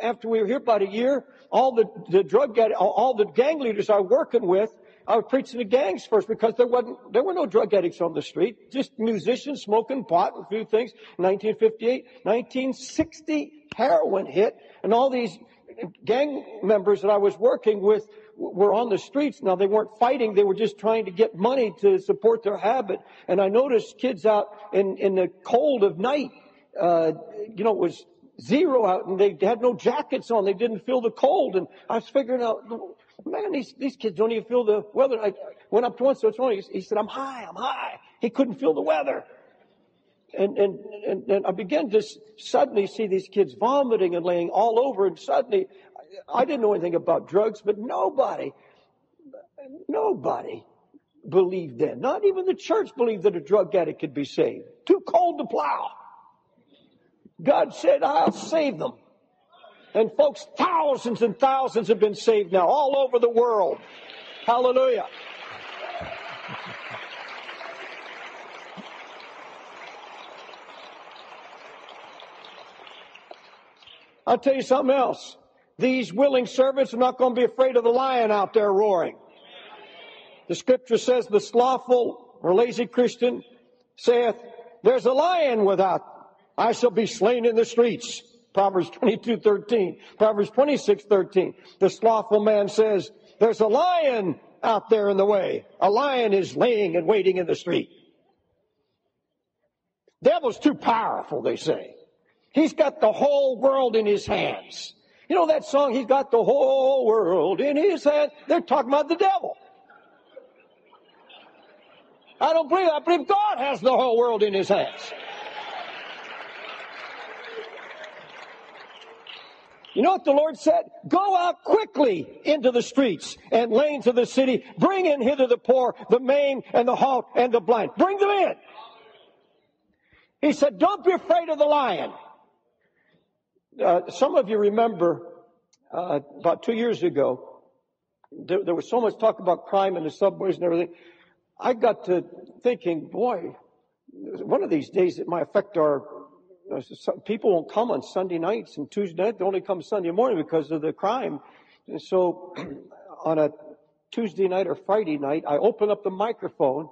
after we were here about a year, all the gang leaders I was working with, I was preaching to gangs first because there were no drug addicts on the street. Just musicians smoking pot and a few things. 1958, 1960, heroin hit, and all these gang members that I was working with were on the streets. Now, they weren't fighting. They were just trying to get money to support their habit. And I noticed kids out in the cold of night, it was zero out, and they had no jackets on. They didn't feel the cold. And I was figuring out, man, these kids don't even feel the weather. I went up to one, so it's only, he said, I'm high. He couldn't feel the weather. And I began to suddenly see these kids vomiting and laying all over. And suddenly, I didn't know anything about drugs, but nobody believed then. Not even the church believed that a drug addict could be saved. Too cold to plow. God said, I'll save them. And folks, thousands and thousands have been saved now all over the world. Hallelujah. I'll tell you something else. These willing servants are not going to be afraid of the lion out there roaring. The scripture says the slothful or lazy Christian saith, there's a lion without, I shall be slain in the streets. Proverbs 22:13. Proverbs 26:13. The slothful man says, there's a lion out there in the way. A lion is laying and waiting in the street. Devil's too powerful, they say. He's got the whole world in his hands. You know that song, he's got the whole world in his hands? They're talking about the devil. I don't believe that. I believe God has the whole world in his hands. You know what the Lord said? Go out quickly into the streets and lanes of the city. Bring in hither the poor, the maimed, and the halt, and the blind. Bring them in. He said, don't be afraid of the lion. Some of you remember about 2 years ago, there was so much talk about crime in the subways and everything. I got to thinking, boy, one of these days it might affect our people won't come on Sunday nights and Tuesday night. They only come Sunday morning because of the crime. And so on a Tuesday night or Friday night, I opened up the microphone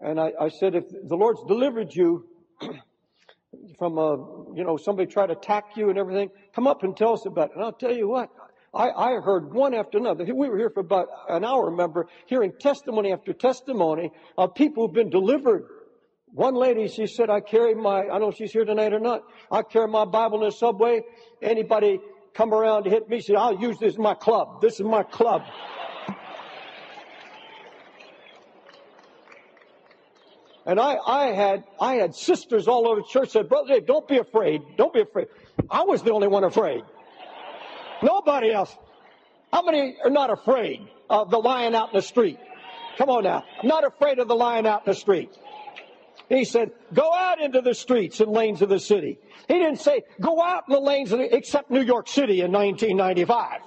and I said, if the Lord's delivered you from somebody tried to attack you and everything, come up and tell us about it. And I'll tell you what, I heard one after another. We were here for about an hour, remember, hearing testimony after testimony of people who've been delivered. One lady, she said, I don't know if she's here tonight or not, I carry my Bible in the subway. Anybody come around to hit me, she said, I'll use this as my club. This is my club. And I had sisters all over the church said, Brother Dave, don't be afraid. Don't be afraid. I was the only one afraid. Nobody else. How many are not afraid of the lion out in the street? Come on now. I'm not afraid of the lion out in the street. He said, go out into the streets and lanes of the city. He didn't say, go out in the lanes of except New York City in 1995.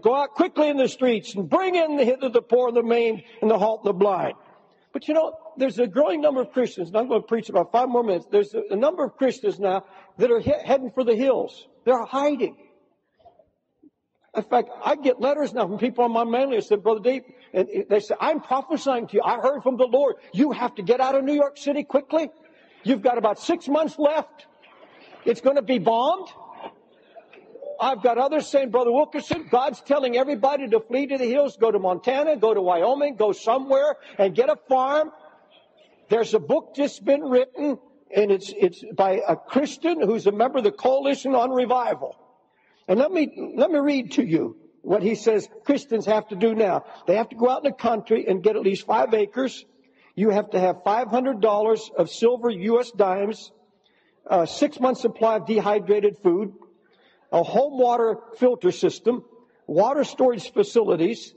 Go out quickly in the streets and bring in the hither, the poor, the maimed, and the halt, and the blind. But you know, there's a growing number of Christians, and I'm going to preach about 5 more minutes. There's a number of Christians now that are heading for the hills. They're hiding. In fact, I get letters now from people on my mailing list that said, Brother Dave, and they say, I'm prophesying to you. I heard from the Lord. You have to get out of New York City quickly. You've got about 6 months left. It's going to be bombed. I've got others saying, Brother Wilkerson, God's telling everybody to flee to the hills, go to Montana, go to Wyoming, go somewhere and get a farm. There's a book just been written, and it's by a Christian who's a member of the Coalition on Revival. And let me read to you what he says Christians have to do now. They have to go out in the country and get at least 5 acres. You have to have $500 of silver U.S. dimes, 6 months supply of dehydrated food, a home water filter system, water storage facilities,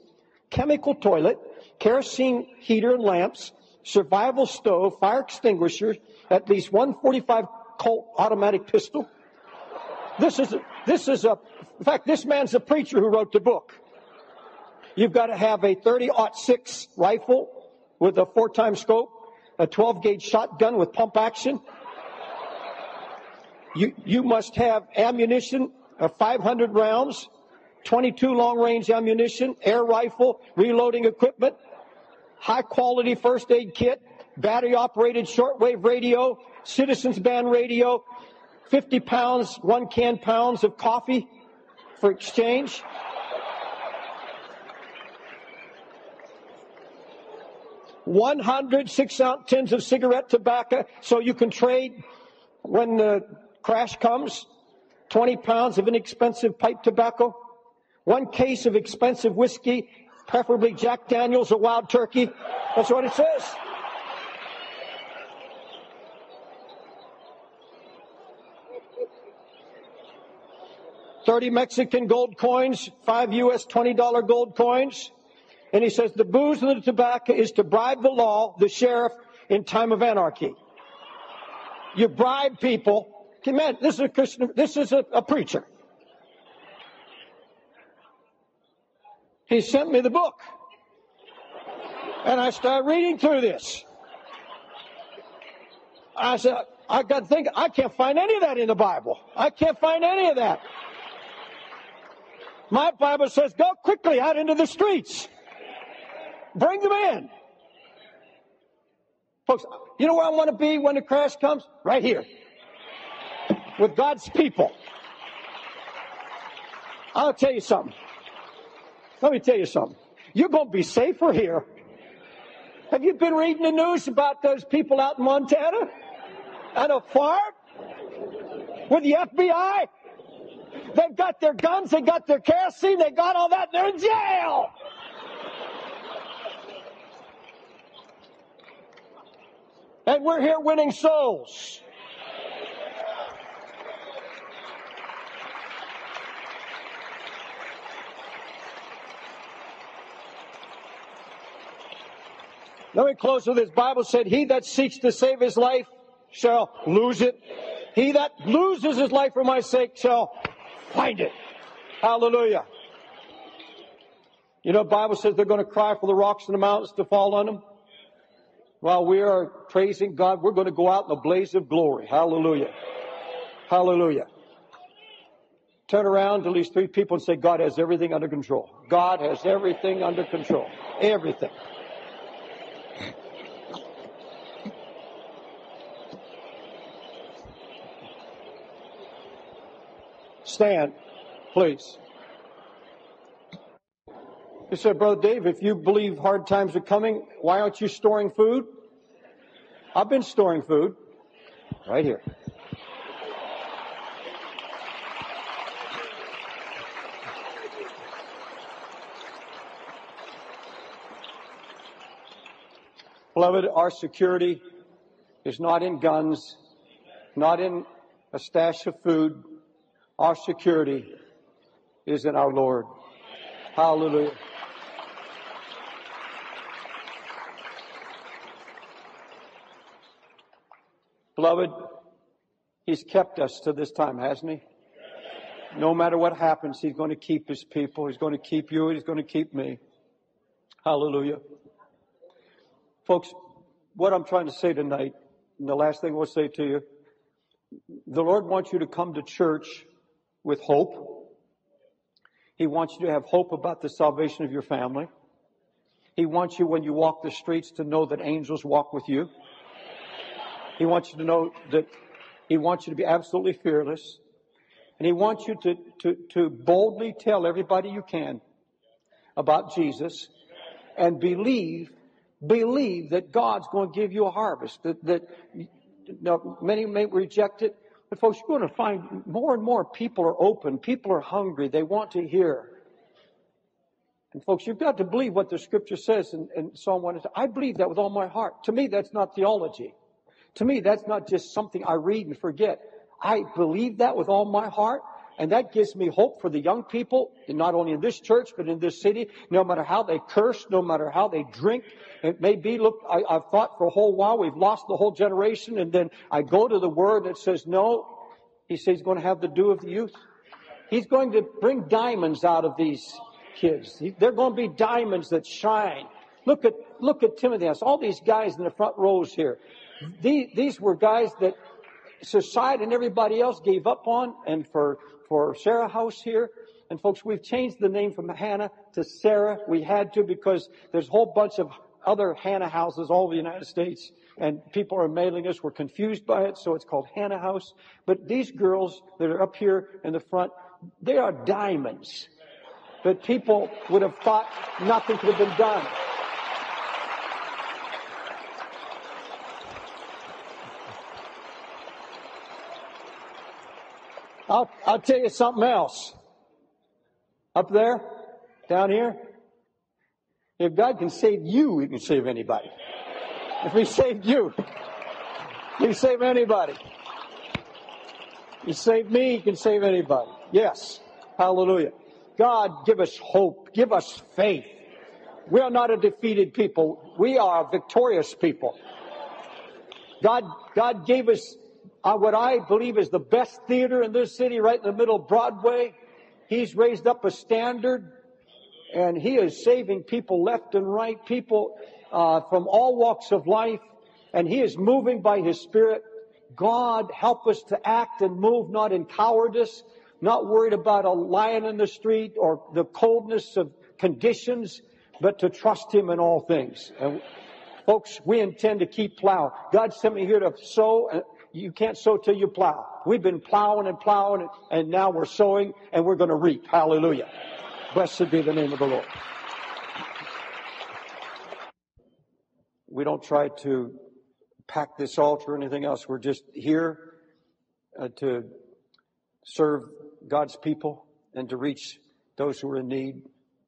chemical toilet, kerosene heater and lamps, survival stove, fire extinguisher, at least 145 Colt automatic pistol. In fact, this man's a preacher who wrote the book. You've got to have a 30-06 rifle with a 4-time scope, a 12-gauge shotgun with pump action. You must have ammunition of 500 rounds, 22 long-range ammunition, air rifle, reloading equipment, high-quality first aid kit, battery-operated shortwave radio, citizens band radio, 50 pounds, 1 can pounds of coffee for exchange. six-ounce tins of cigarette tobacco so you can trade when the crash comes. 20 pounds of inexpensive pipe tobacco. 1 case of expensive whiskey, preferably Jack Daniels or Wild Turkey. That's what it says. $30 Mexican gold coins, 5 US $20 gold coins. And he says the booze and the tobacco is to bribe the law, the sheriff, in time of anarchy. You bribe people. Okay, man, this is a Christian, this is a preacher. He sent me the book. And I started reading through this. I said, I got to think, I can't find any of that in the Bible. I can't find any of that. My Bible says, go quickly out into the streets. Bring them in. Folks, you know where I want to be when the crash comes? Right here. With God's people. I'll tell you something. Let me tell you something. You're going to be safer here. Have you been reading the news about those people out in Montana? On a farm? With the FBI? They've got their guns, they got their kerosene, they got all that, they're in jail. And we're here winning souls. Let me close with this. Bible said, he that seeks to save his life shall lose it. He that loses his life for my sake shall find it. Hallelujah. You know, the Bible says they're going to cry for the rocks and the mountains to fall on them. While we are praising God, we're going to go out in a blaze of glory. Hallelujah. Hallelujah. Turn around to at least three people and say, God has everything under control. God has everything under control. Everything. Stand, please. You said, Brother Dave, if you believe hard times are coming, why aren't you storing food? I've been storing food right here. Beloved, our security is not in guns, not in a stash of food. Our security is in our Lord. Hallelujah. Beloved, he's kept us to this time, hasn't he? No matter what happens, he's going to keep his people. He's going to keep you. He's going to keep me. Hallelujah. Folks, what I'm trying to say tonight, and the last thing we'll say to you, the Lord wants you to come to church with hope. He wants you to have hope about the salvation of your family. He wants you, when you walk the streets, to know that angels walk with you. He wants you to know that he wants you to be absolutely fearless. And he wants you to boldly tell everybody you can about Jesus and believe that God's going to give you a harvest. Now, many may reject it. But folks, you're going to find more and more people are open. People are hungry. They want to hear. And folks, you've got to believe what the Scripture says in Psalm 1. I believe that with all my heart. To me, that's not theology. To me, that's not just something I read and forget. I believe that with all my heart. And that gives me hope for the young people, and not only in this church, but in this city. No matter how they curse, no matter how they drink, it may be, look, I've thought for a whole while, we've lost the whole generation, and then I go to the Word that says, no, he says he's going to have the dew of the youth. He's going to bring diamonds out of these kids. They're going to be diamonds that shine. Look at Timothy. All these guys in the front rows here. These were guys that society and everybody else gave up on, and for Sarah House here. And folks, we've changed the name from Hannah to Sarah. We had to, because there's a whole bunch of other Hannah houses all over the United States. And people are mailing us. We're confused by it. So it's called Hannah House. But these girls that are up here in the front, they are diamonds. But people would have thought nothing could have been done. I'll tell you something else. Up there, down here, if God can save you, he can save anybody. If he saved you, he can save anybody. He saved me, he can save anybody. Yes. Hallelujah. God, give us hope. Give us faith. We are not a defeated people. We are a victorious people. God gave us what I believe is the best theater in this city, right in the middle of Broadway. He's raised up a standard, and he is saving people left and right, people from all walks of life, and he is moving by his Spirit. God, help us to act and move, not in cowardice, not worried about a lion in the street or the coldness of conditions, but to trust Him in all things. And folks, we intend to keep plowing. God sent me here to sow. And you can't sow till you plow. We've been plowing and plowing, and now we're sowing, and we're going to reap. Hallelujah. Blessed be the name of the Lord. We don't try to pack this altar or anything else. We're just here to serve God's people and to reach those who are in need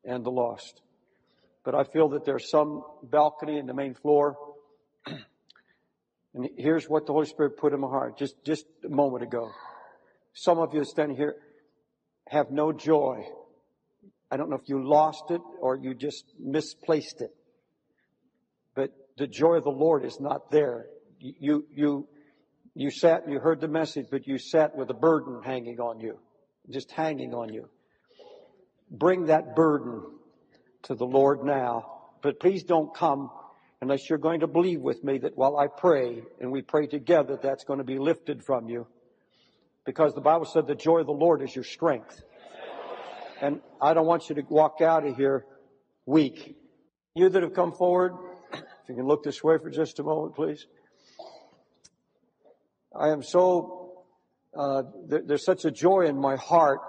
and the lost. But I feel that there's some balcony in the main floor. And here's what the Holy Spirit put in my heart just a moment ago. Some of you standing here have no joy. I don't know if you lost it or you just misplaced it. But the joy of the Lord is not there. You sat and you heard the message, but you sat with a burden hanging on you, just hanging on you. Bring that burden to the Lord now. But please don't come unless you're going to believe with me that while I pray and we pray together, that's going to be lifted from you. Because the Bible said the joy of the Lord is your strength. And I don't want you to walk out of here weak. You that have come forward, if you can look this way for just a moment, please. I am so, there's such a joy in my heart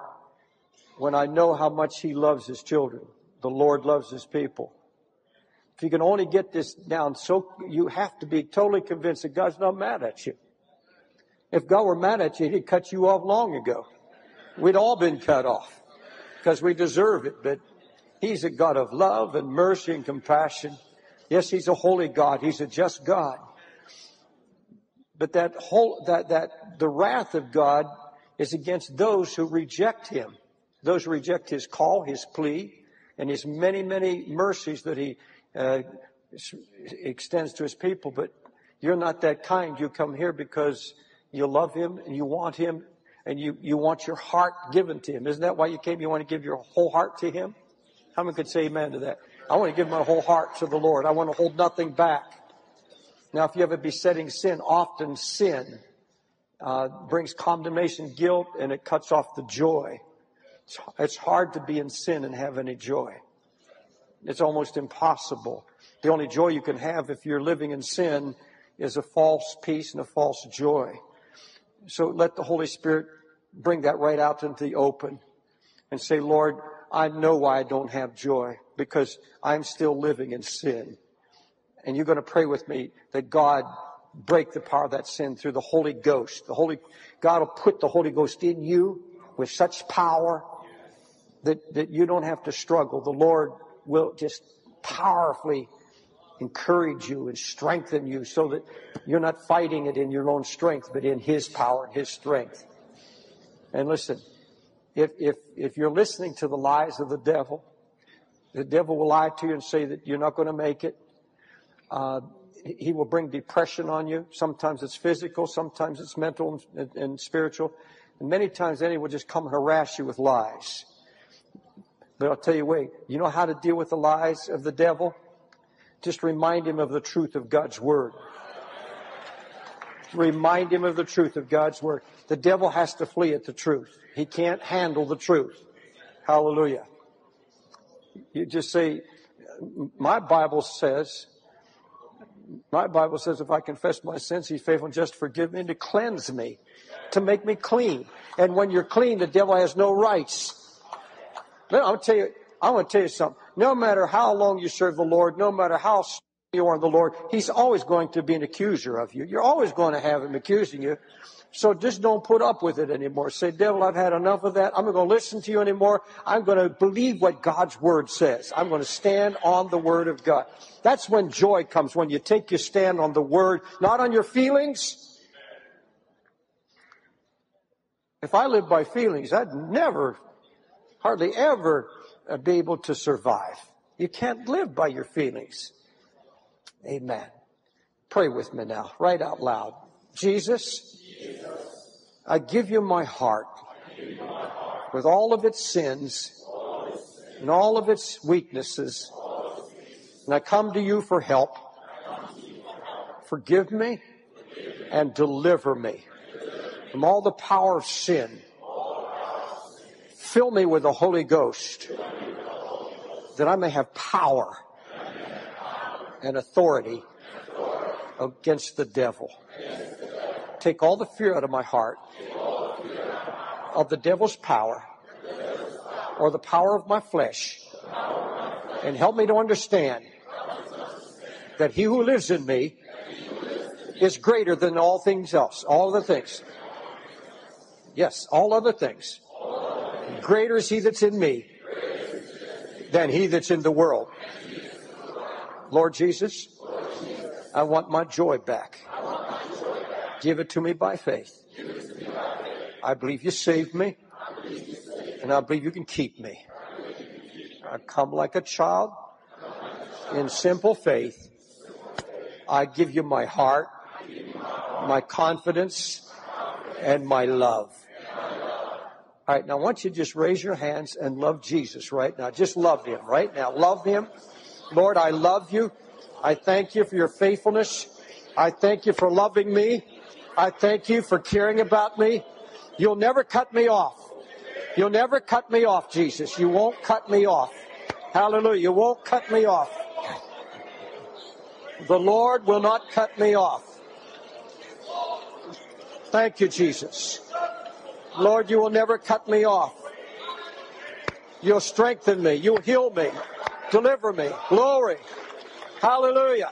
when I know how much He loves His children. The Lord loves His people. If you can only get this down, so you have to be totally convinced that God's not mad at you. If God were mad at you, He'd cut you off long ago. We'd all been cut off because we deserve it. But He's a God of love and mercy and compassion. Yes, He's a holy God. He's a just God. But the wrath of God is against those who reject Him, those who reject His call, His plea, and His many, many mercies that He extends to His people. But you're not that kind. You come here because you love Him and you want Him and you want your heart given to Him. Isn't that why you came? You want to give your whole heart to Him? How many could say amen to that? I want to give my whole heart to the Lord. I want to hold nothing back. Now, if you have a besetting sin, often sin brings condemnation, guilt, and it cuts off the joy. It's hard to be in sin and have any joy. It's almost impossible. The only joy you can have if you're living in sin is a false peace and a false joy. So let the Holy Spirit bring that right out into the open and say, Lord, I know why I don't have joy, because I'm still living in sin. And you're going to pray with me that God break the power of that sin through the Holy Ghost. God will put the Holy Ghost in you with such power that you don't have to struggle. The Lord will just powerfully encourage you and strengthen you so that you're not fighting it in your own strength, but in His power and His strength. And listen, if you're listening to the lies of the devil will lie to you and say that you're not going to make it. He will bring depression on you. Sometimes it's physical, sometimes it's mental and spiritual. And many times then he will just come and harass you with lies. But I'll tell you wait, you know how to deal with the lies of the devil? Just remind him of the truth of God's Word. Remind him of the truth of God's Word. The devil has to flee at the truth. He can't handle the truth. Hallelujah. You just say, my Bible says, if I confess my sins, He's faithful and just to forgive me and to cleanse me, to make me clean. And when you're clean, the devil has no rights. I want to tell you something. No matter how long you serve the Lord, no matter how strong you are in the Lord, He's always going to be an accuser of you. You're always going to have Him accusing you. So just don't put up with it anymore. Say, devil, I've had enough of that. I'm not going to listen to you anymore. I'm going to believe what God's Word says. I'm going to stand on the Word of God. That's when joy comes, when you take your stand on the Word, not on your feelings. If I lived by feelings, I'd never, hardly ever be able to survive. You can't live by your feelings. Amen. Pray with me now, right out loud. Jesus, I give you my heart with all of its sins and all of its weaknesses. And I come to you for help. Forgive me and deliver me from all the power of sin. Fill me with the Holy Ghost, that I may have power and authority against the devil. Take all the fear out of my heart of the devil's power or the power of my flesh, and help me to understand that he who lives in me is greater than all things else, all other things. Yes, all other things. Greater is he that's in me than he that's in the world. Lord Jesus, I want my joy back. Give it to me by faith. I believe you saved me, and I believe you can keep me. I come like a child in simple faith. I give you my heart, my confidence, and my love. All right, now I want you to just raise your hands and love Jesus right now. Just love him right now. Love him. Lord, I love you. I thank you for your faithfulness. I thank you for loving me. I thank you for caring about me. You'll never cut me off. You'll never cut me off, Jesus. You won't cut me off. Hallelujah. You won't cut me off. The Lord will not cut me off. Thank you, Jesus. Lord, you will never cut me off. You'll strengthen me. You'll heal me. Deliver me. Glory. Hallelujah.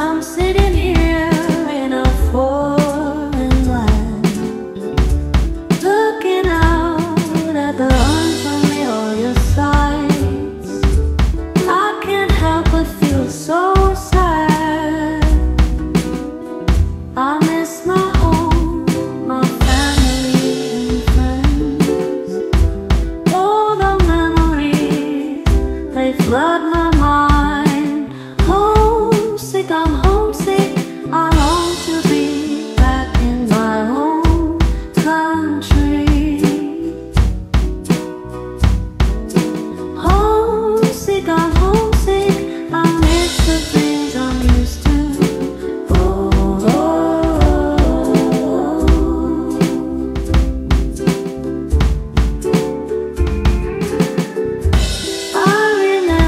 I'm sitting